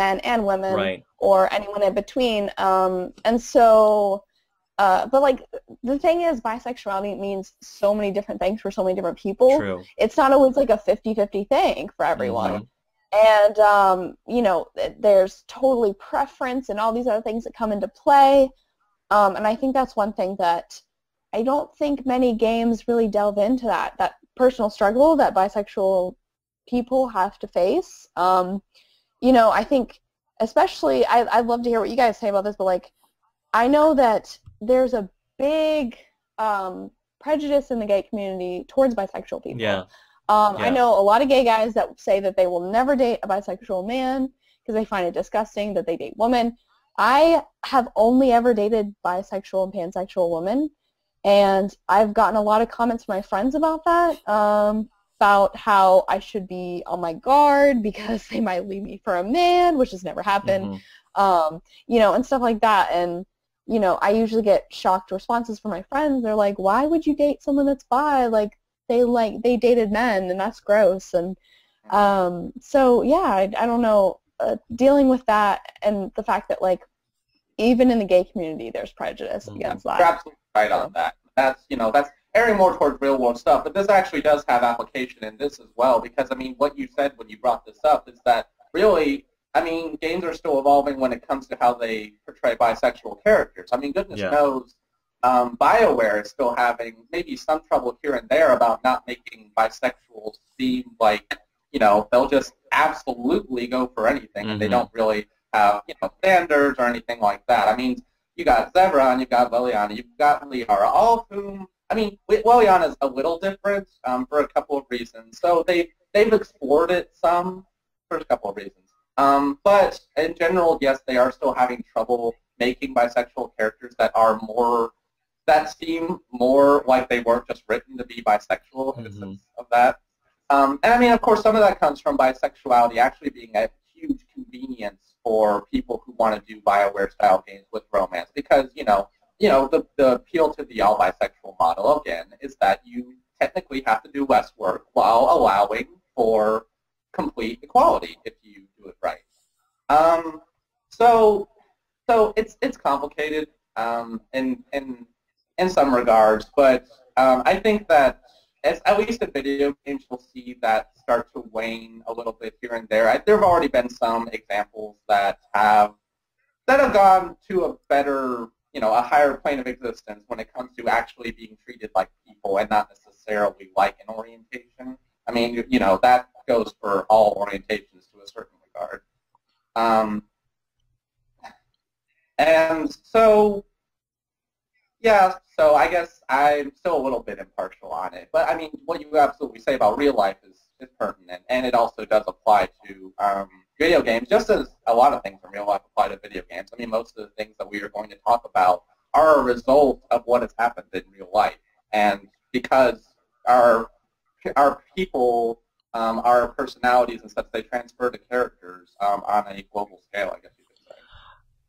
men and women right. or anyone in between. Um, and so... Uh, but, like, the thing is, bisexuality means so many different things for so many different people. True. It's not always, like, a fifty fifty thing for everyone. Mm-hmm. And, um, you know, there's totally preference and all these other things that come into play. Um, and I think that's one thing that I don't think many games really delve into that, that personal struggle that bisexual people have to face. Um, you know, I think especially, I, I'd love to hear what you guys say about this, but, like, I know that there's a big um, prejudice in the gay community towards bisexual people. Yeah. Um, yeah. I know a lot of gay guys that say that they will never date a bisexual man because they find it disgusting that they date women. I have only ever dated bisexual and pansexual women, and I've gotten a lot of comments from my friends about that. Um, about how I should be on my guard because they might leave me for a man, which has never happened, mm-hmm. um, you know, and stuff like that. And, you know, I usually get shocked responses from my friends. They're like, why would you date someone that's bi? Like, they like they dated men, and that's gross. And um, so, yeah, I, I don't know, uh, dealing with that and the fact that, like, even in the gay community, there's prejudice mm-hmm. against that. You're absolutely right on that. That's, you know, that's airing more towards real-world stuff, but this actually does have application in this as well, because, I mean, what you said when you brought this up is that, really, I mean, games are still evolving when it comes to how they portray bisexual characters. I mean, goodness yeah. knows, um, BioWare is still having maybe some trouble here and there about not making bisexuals seem like, you know, they'll just absolutely go for anything, mm-hmm. and they don't really have, you know, standards or anything like that. I mean, you got Zevran, you've got Leliana, you've got Liara, all of whom, I mean, Leliana's a little different um, for a couple of reasons. So they've, they've explored it some for a couple of reasons. Um, but in general, yes, they are still having trouble making bisexual characters that are more, that seem more like they weren't just written to be bisexual in the sense of that. Um, and I mean, of course, some of that comes from bisexuality actually being a huge convenience for people who want to do BioWare-style games with romance, because, you know, you know, the, the appeal to the all bisexual model, again, is that you technically have to do less work while allowing for complete equality if you do it right. Um, so so it's it's complicated um, in, in, in some regards, but um, I think that as, at least in video games, you'll see that start to wane a little bit here and there. I, there have already been some examples that have, that have gone to a better, you know, a higher plane of existence when it comes to actually being treated like people and not necessarily like an orientation. I mean, you know, that goes for all orientations to a certain regard. Um, and so, yeah, so I guess I'm still a little bit impartial on it. But, I mean, what you absolutely say about real life is, is pertinent, and it also does apply to um, video games, just as a lot of things in real life apply to video games. I mean, most of the things that we are going to talk about are a result of what has happened in real life. And because our our people, um, our personalities and such, they transfer to characters um, on a global scale, I guess you could say.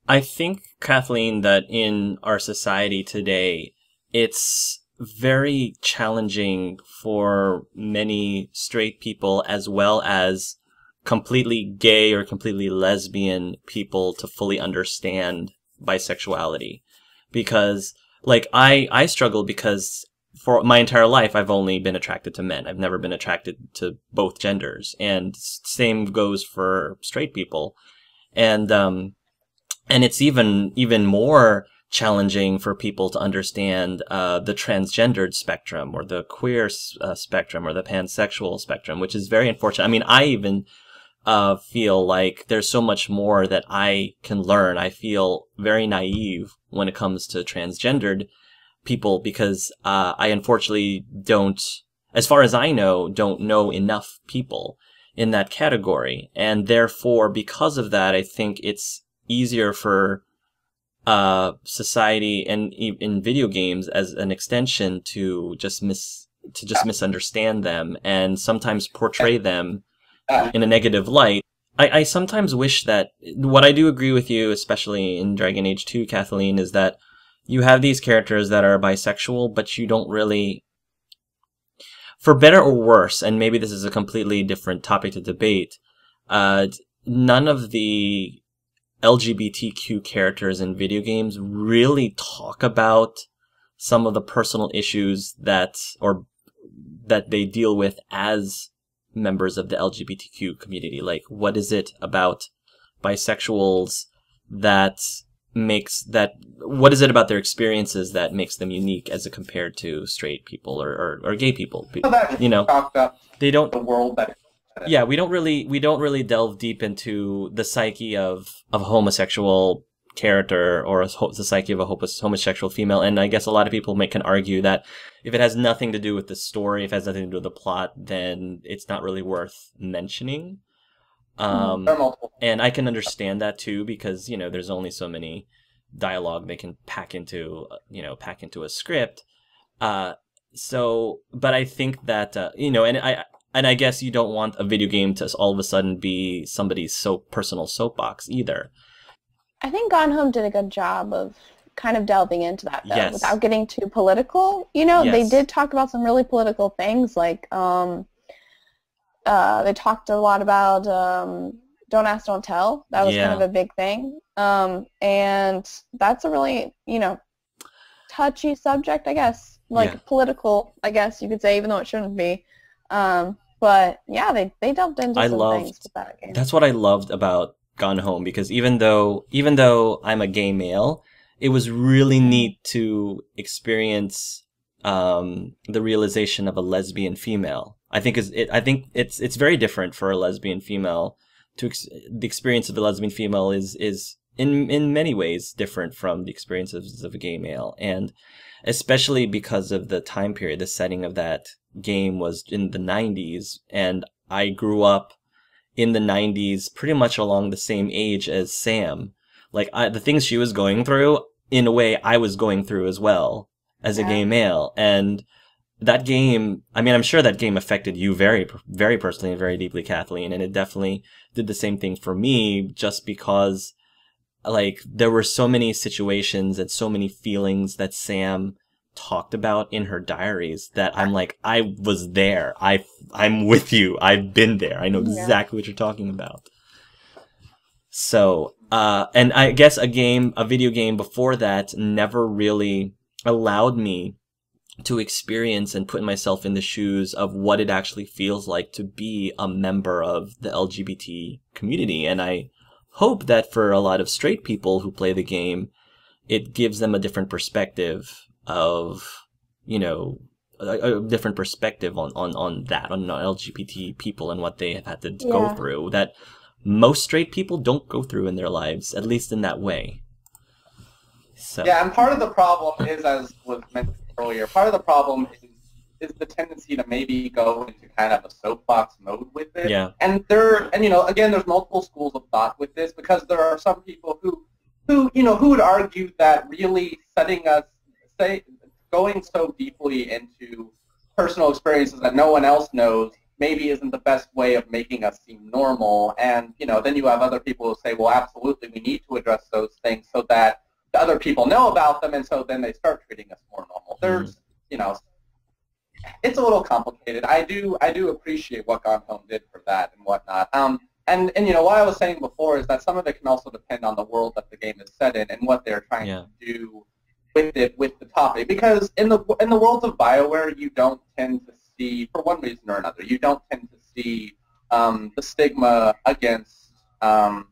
I think, Kathleen, that in our society today, it's very challenging for many straight people as well as completely gay or completely lesbian people to fully understand bisexuality, because like I, I struggle because for my entire life I've only been attracted to men. I've never been attracted to both genders, and same goes for straight people. And um and it's even even more challenging for people to understand uh, the transgendered spectrum or the queer uh, spectrum or the pansexual spectrum, which is very unfortunate. I mean, I even uh, feel like there's so much more that I can learn. I feel very naive when it comes to transgendered people because uh, I unfortunately don't, as far as I know, don't know enough people in that category. And therefore, because of that, I think it's easier for uh society and in video games as an extension to just mis to just misunderstand them and sometimes portray them in a negative light. I, I sometimes wish that what I do agree with you, especially in Dragon Age two, Kathleen, is that you have these characters that are bisexual, but you don't really, for better or worse, and maybe this is a completely different topic to debate, uh none of the L G B T Q characters in video games really talk about some of the personal issues that or that they deal with as members of the L G B T Q community. Like, what is it about bisexuals that makes that, what is it about their experiences that makes them unique as compared to straight people or, or, or gay people? You know, they don't, the world that yeah, we don't really we don't really delve deep into the psyche of of a homosexual character or a, the psyche of a homosexual female, and I guess a lot of people may, can argue that if it has nothing to do with the story, if it has nothing to do with the plot, then it's not really worth mentioning. Um, and I can understand that too, because you know there's only so many dialogue they can pack into you know pack into a script. Uh, so, but I think that uh, you know, and I. And I guess you don't want a video game to all of a sudden be somebody's so personal soapbox either. I think Gone Home did a good job of kind of delving into that, though, yes. without getting too political. You know, yes. they did talk about some really political things, like um, uh, they talked a lot about um, Don't Ask, Don't Tell. That was yeah. kind of a big thing. Um, and that's a really, you know, touchy subject, I guess. Like, yeah. political, I guess you could say, even though it shouldn't be. Um, but, yeah, they, they delved into I some loved, things with that game. That's what I loved about Gone Home, because even though even though I'm a gay male, it was really neat to experience um, the realization of a lesbian female. I think is it. I think it's it's very different for a lesbian female. To ex the experience of the lesbian female is is in in many ways different from the experiences of a gay male, and especially because of the time period, the setting of that game was in the nineties, and I grew up in the nineties pretty much along the same age as Sam. Like, I, the things she was going through, in a way, I was going through as well as a yeah. gay male. And that game, I mean, I'm sure that game affected you very, very personally and very deeply, Kathleen. And it definitely did the same thing for me, just because, like, there were so many situations and so many feelings that Sam talked about in her diaries that I'm like, I was there. I, I'm with you. I've been there. I know exactly yeah. what you're talking about. So, uh, and I guess a game, a video game before that never really allowed me to experience and put myself in the shoes of what it actually feels like to be a member of the L G B T community. And I hope that for a lot of straight people who play the game, it gives them a different perspective of, you know, a, a different perspective on, on, on that, on L G B T people and what they have had to yeah. go through that most straight people don't go through in their lives, at least in that way. So. Yeah, and part of the problem is, as was mentioned earlier, part of the problem is is the tendency to maybe go into kind of a soapbox mode with it. Yeah. And there, and you know, again, there's multiple schools of thought with this, because there are some people who, who you know, who would argue that really setting us, say, going so deeply into personal experiences that no one else knows maybe isn't the best way of making us seem normal. And, you know, then you have other people who say, well, absolutely, we need to address those things so that the other people know about them, and so then they start treating us more normal. There's, you know, it's a little complicated. I do I do appreciate what Gone Home did for that and whatnot. Um, and, and, you know, what I was saying before is that some of it can also depend on the world that the game is set in and what they're trying yeah. to do with it, with the topic. Because in the, in the world of BioWare, you don't tend to, for one reason or another, you don't tend to see um, the stigma against, um,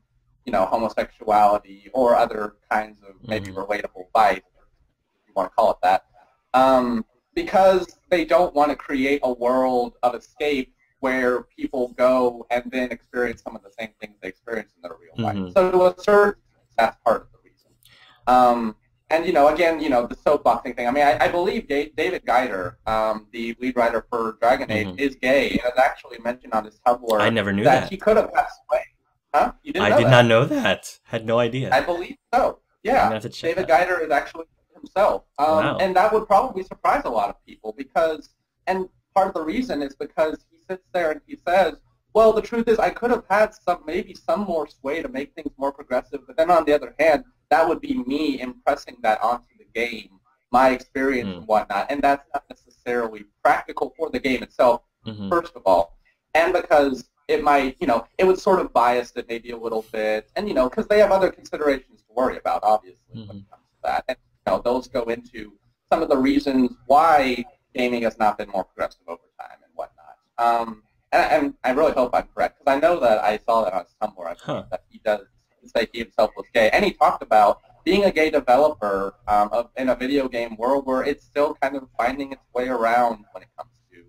you know, homosexuality or other kinds of maybe mm-hmm. relatable vice, if you want to call it that, um, because they don't want to create a world of escape where people go and then experience some of the same things they experience in their real mm-hmm. life. So to a certain extent, that's part of the reason. Um, And, you know, again, you know, the soapboxing thing. I mean, I, I believe David Geider, um, the lead writer for Dragon Age, mm-hmm. is gay, and has actually mentioned on his Tumblr I never knew that, that he could have passed away. Huh? You didn't I know did that. not know that. Had no idea. I believe so. Yeah. David Geider is actually himself. Um, wow. And that would probably surprise a lot of people, because, and part of the reason is because he sits there and he says, well, the truth is I could have had some, maybe some more sway to make things more progressive, but then on the other hand, that would be me impressing that onto the game, my experience mm. and whatnot, and that's not necessarily practical for the game itself, mm-hmm. first of all, and because it might, you know, it would sort of bias it maybe a little bit, and, you know, because they have other considerations to worry about, obviously, mm-hmm. when it comes to that, and, you know, those go into some of the reasons why gaming has not been more progressive over time and whatnot. Um, and, and I really hope I'm correct, because I know that I saw that on his Tumblr, I huh. that he does say he himself was gay, and he talked about being a gay developer um, of, in a video game world where it's still kind of finding its way around when it comes to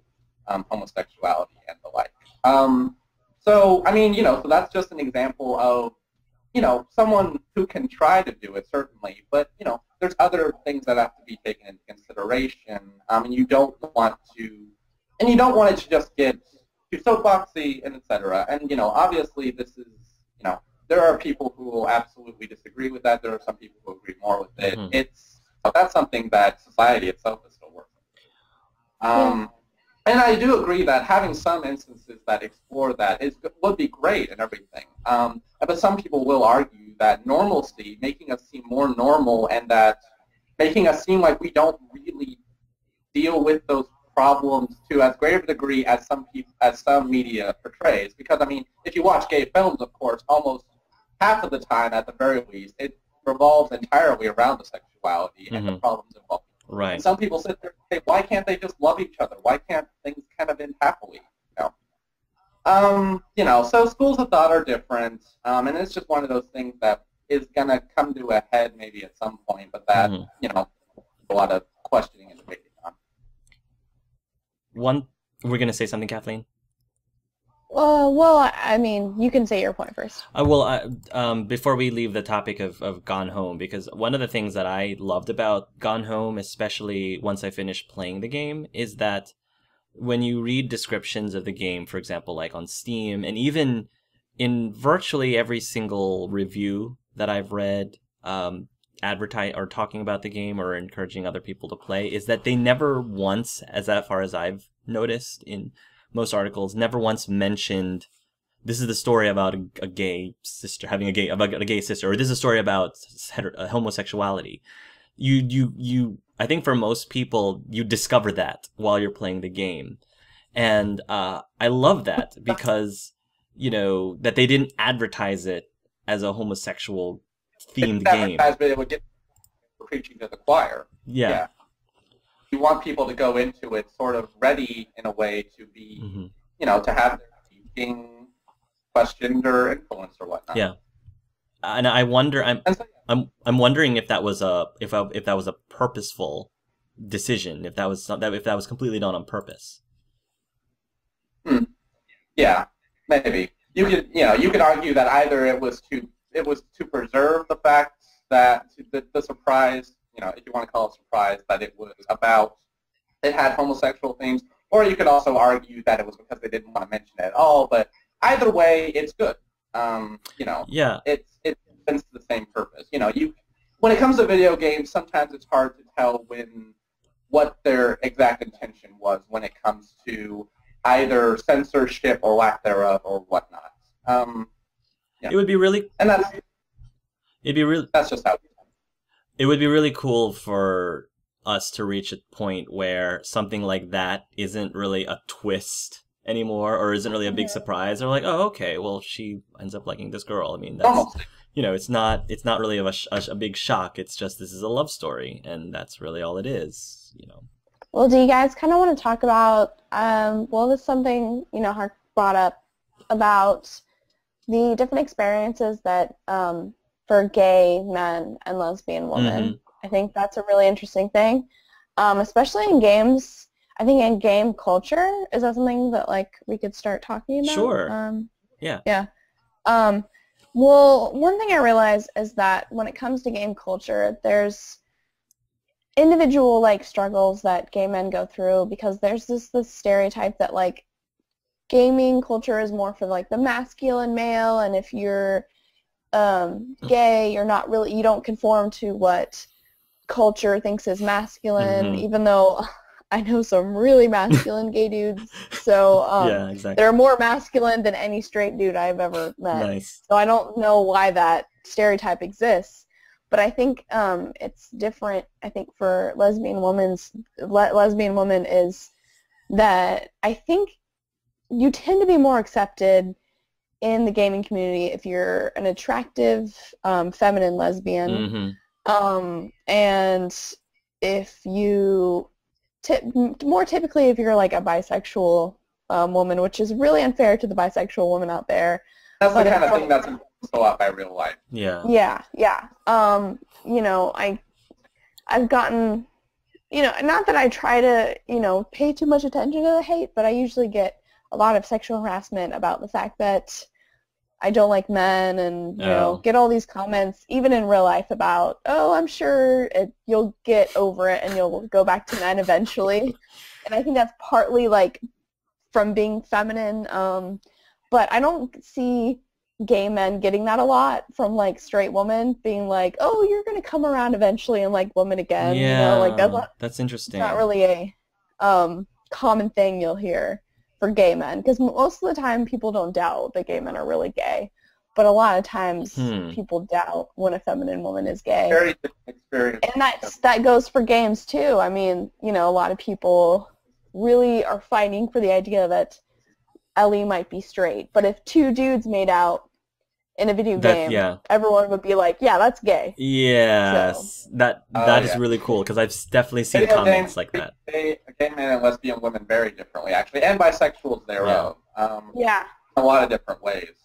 um, homosexuality and the like. Um, so, I mean, you know, so that's just an example of, you know, someone who can try to do it, certainly, but, you know, there's other things that have to be taken into consideration, um, and you don't want to, and you don't want it to just get too soapboxy and et cetera, and, you know, obviously this is, you know, there are people who will absolutely disagree with that. There are some people who agree more with it. Mm-hmm. It's that's something that society itself is still working on. Um, yeah. And I do agree that having some instances that explore that is, would be great and everything. Um, but some people will argue that normalcy, making us seem more normal, and that making us seem like we don't really deal with those problems to as great of a degree as some people, as some media portrays. Because, I mean, if you watch gay films, of course, almost half of the time, at the very least, it revolves entirely around the sexuality mm-hmm. and the problems involved. Right. And some people sit there and say, why can't they just love each other? Why can't things kind of end happily? You know? Um, you know, so schools of thought are different, um, and it's just one of those things that is going to come to a head maybe at some point, but that, mm-hmm. you know, a lot of questioning and debating on. One, we're going to say something, Kathleen? Well, well, I mean, you can say your point first. Uh, well, uh, um, before we leave the topic of, of Gone Home, because one of the things that I loved about Gone Home, especially once I finished playing the game, is that when you read descriptions of the game, for example, like on Steam, and even in virtually every single review that I've read, um, advertise or talking about the game or encouraging other people to play, is that they never once, as far as I've noticed in most articles, never once mentioned, this is the story about a, a gay sister having a gay about a gay sister, or this is a story about hetero, homosexuality. You, you, you. I think for most people, you discover that while you're playing the game, and uh, I love that because you know that they didn't advertise it as a homosexual themed game. But it would get preaching to the choir. Yeah. yeah. You want people to go into it sort of ready in a way to be, mm-hmm. you know, to have their being questioned or influenced or whatnot. Yeah, and I wonder, I'm, so, yeah. I'm, I'm wondering if that was a, if I, if that was a purposeful decision, if that was something, if that was completely done on purpose. Hmm. Yeah, maybe you could, you know, you could argue that either it was to, it was to preserve the fact that the, the surprise. You know, if you want to call it a surprise, that it was about, it had homosexual themes, or you could also argue that it was because they didn't want to mention it at all. But either way, it's good. Um, you know, yeah, it's it serves the same purpose. You know, you when it comes to video games, sometimes it's hard to tell when what their exact intention was when it comes to either censorship or lack thereof or whatnot. Um, yeah. It would be really, and that's it'd be really. That's just how. It would be really cool for us to reach a point where something like that isn't really a twist anymore, or isn't really a big surprise. They're like, oh, okay, well, she ends up liking this girl. I mean, that's, oh. you know, it's not, it's not really a, a, a big shock. It's just this is a love story, and that's really all it is, you know. Well, do you guys kind of want to talk about, um, well, this is something, you know, Hark brought up about the different experiences that, um, for gay men and lesbian women. Mm-hmm. I think that's a really interesting thing, um, especially in games. I think in game culture, is that something that like we could start talking about? Sure. Um, yeah. Yeah. Um, well, one thing I realized is that when it comes to game culture, there's individual like struggles that gay men go through, because there's this this stereotype that like gaming culture is more for like the masculine male, and if you're Um, gay, you're not really, you don't conform to what culture thinks is masculine, mm-hmm. even though I know some really masculine gay dudes, so um, yeah, exactly. They're more masculine than any straight dude I've ever met. Nice. So I don't know why that stereotype exists, but I think um, it's different. I think for lesbian women's, le lesbian woman is that I think you tend to be more accepted in the gaming community if you're an attractive um, feminine lesbian, mm-hmm. um, and if you tip more typically if you're like a bisexual um, woman, which is really unfair to the bisexual woman out there. That's the kind of thing that's a lot by real life. Yeah. Yeah, yeah. Um, you know, I I've gotten, you know, not that I try to, you know, pay too much attention to the hate, but I usually get a lot of sexual harassment about the fact that I don't like men, and you oh. know, get all these comments even in real life about, oh, I'm sure it, you'll get over it and you'll go back to men eventually. And I think that's partly like from being feminine, um, but I don't see gay men getting that a lot from like straight women being like, oh, you're gonna come around eventually and like women again. Yeah, you know, like that's, not, that's interesting. It's not really a. Um, common thing you'll hear for gay men, because most of the time people don't doubt that gay men are really gay, but a lot of times hmm. people doubt when a feminine woman is gay. Very different experience. And that's, that goes for games too. I mean, you know, a lot of people really are fighting for the idea that Ellie might be straight, but if two dudes made out in a video that, game, yeah. everyone would be like, "Yeah, that's gay." Yes, so. that that oh, is yeah. really cool, because I've definitely seen video comments games, like that. They, gay men and lesbian women very differently, actually, and bisexuals their yeah. own. Um, yeah, in a lot of different ways.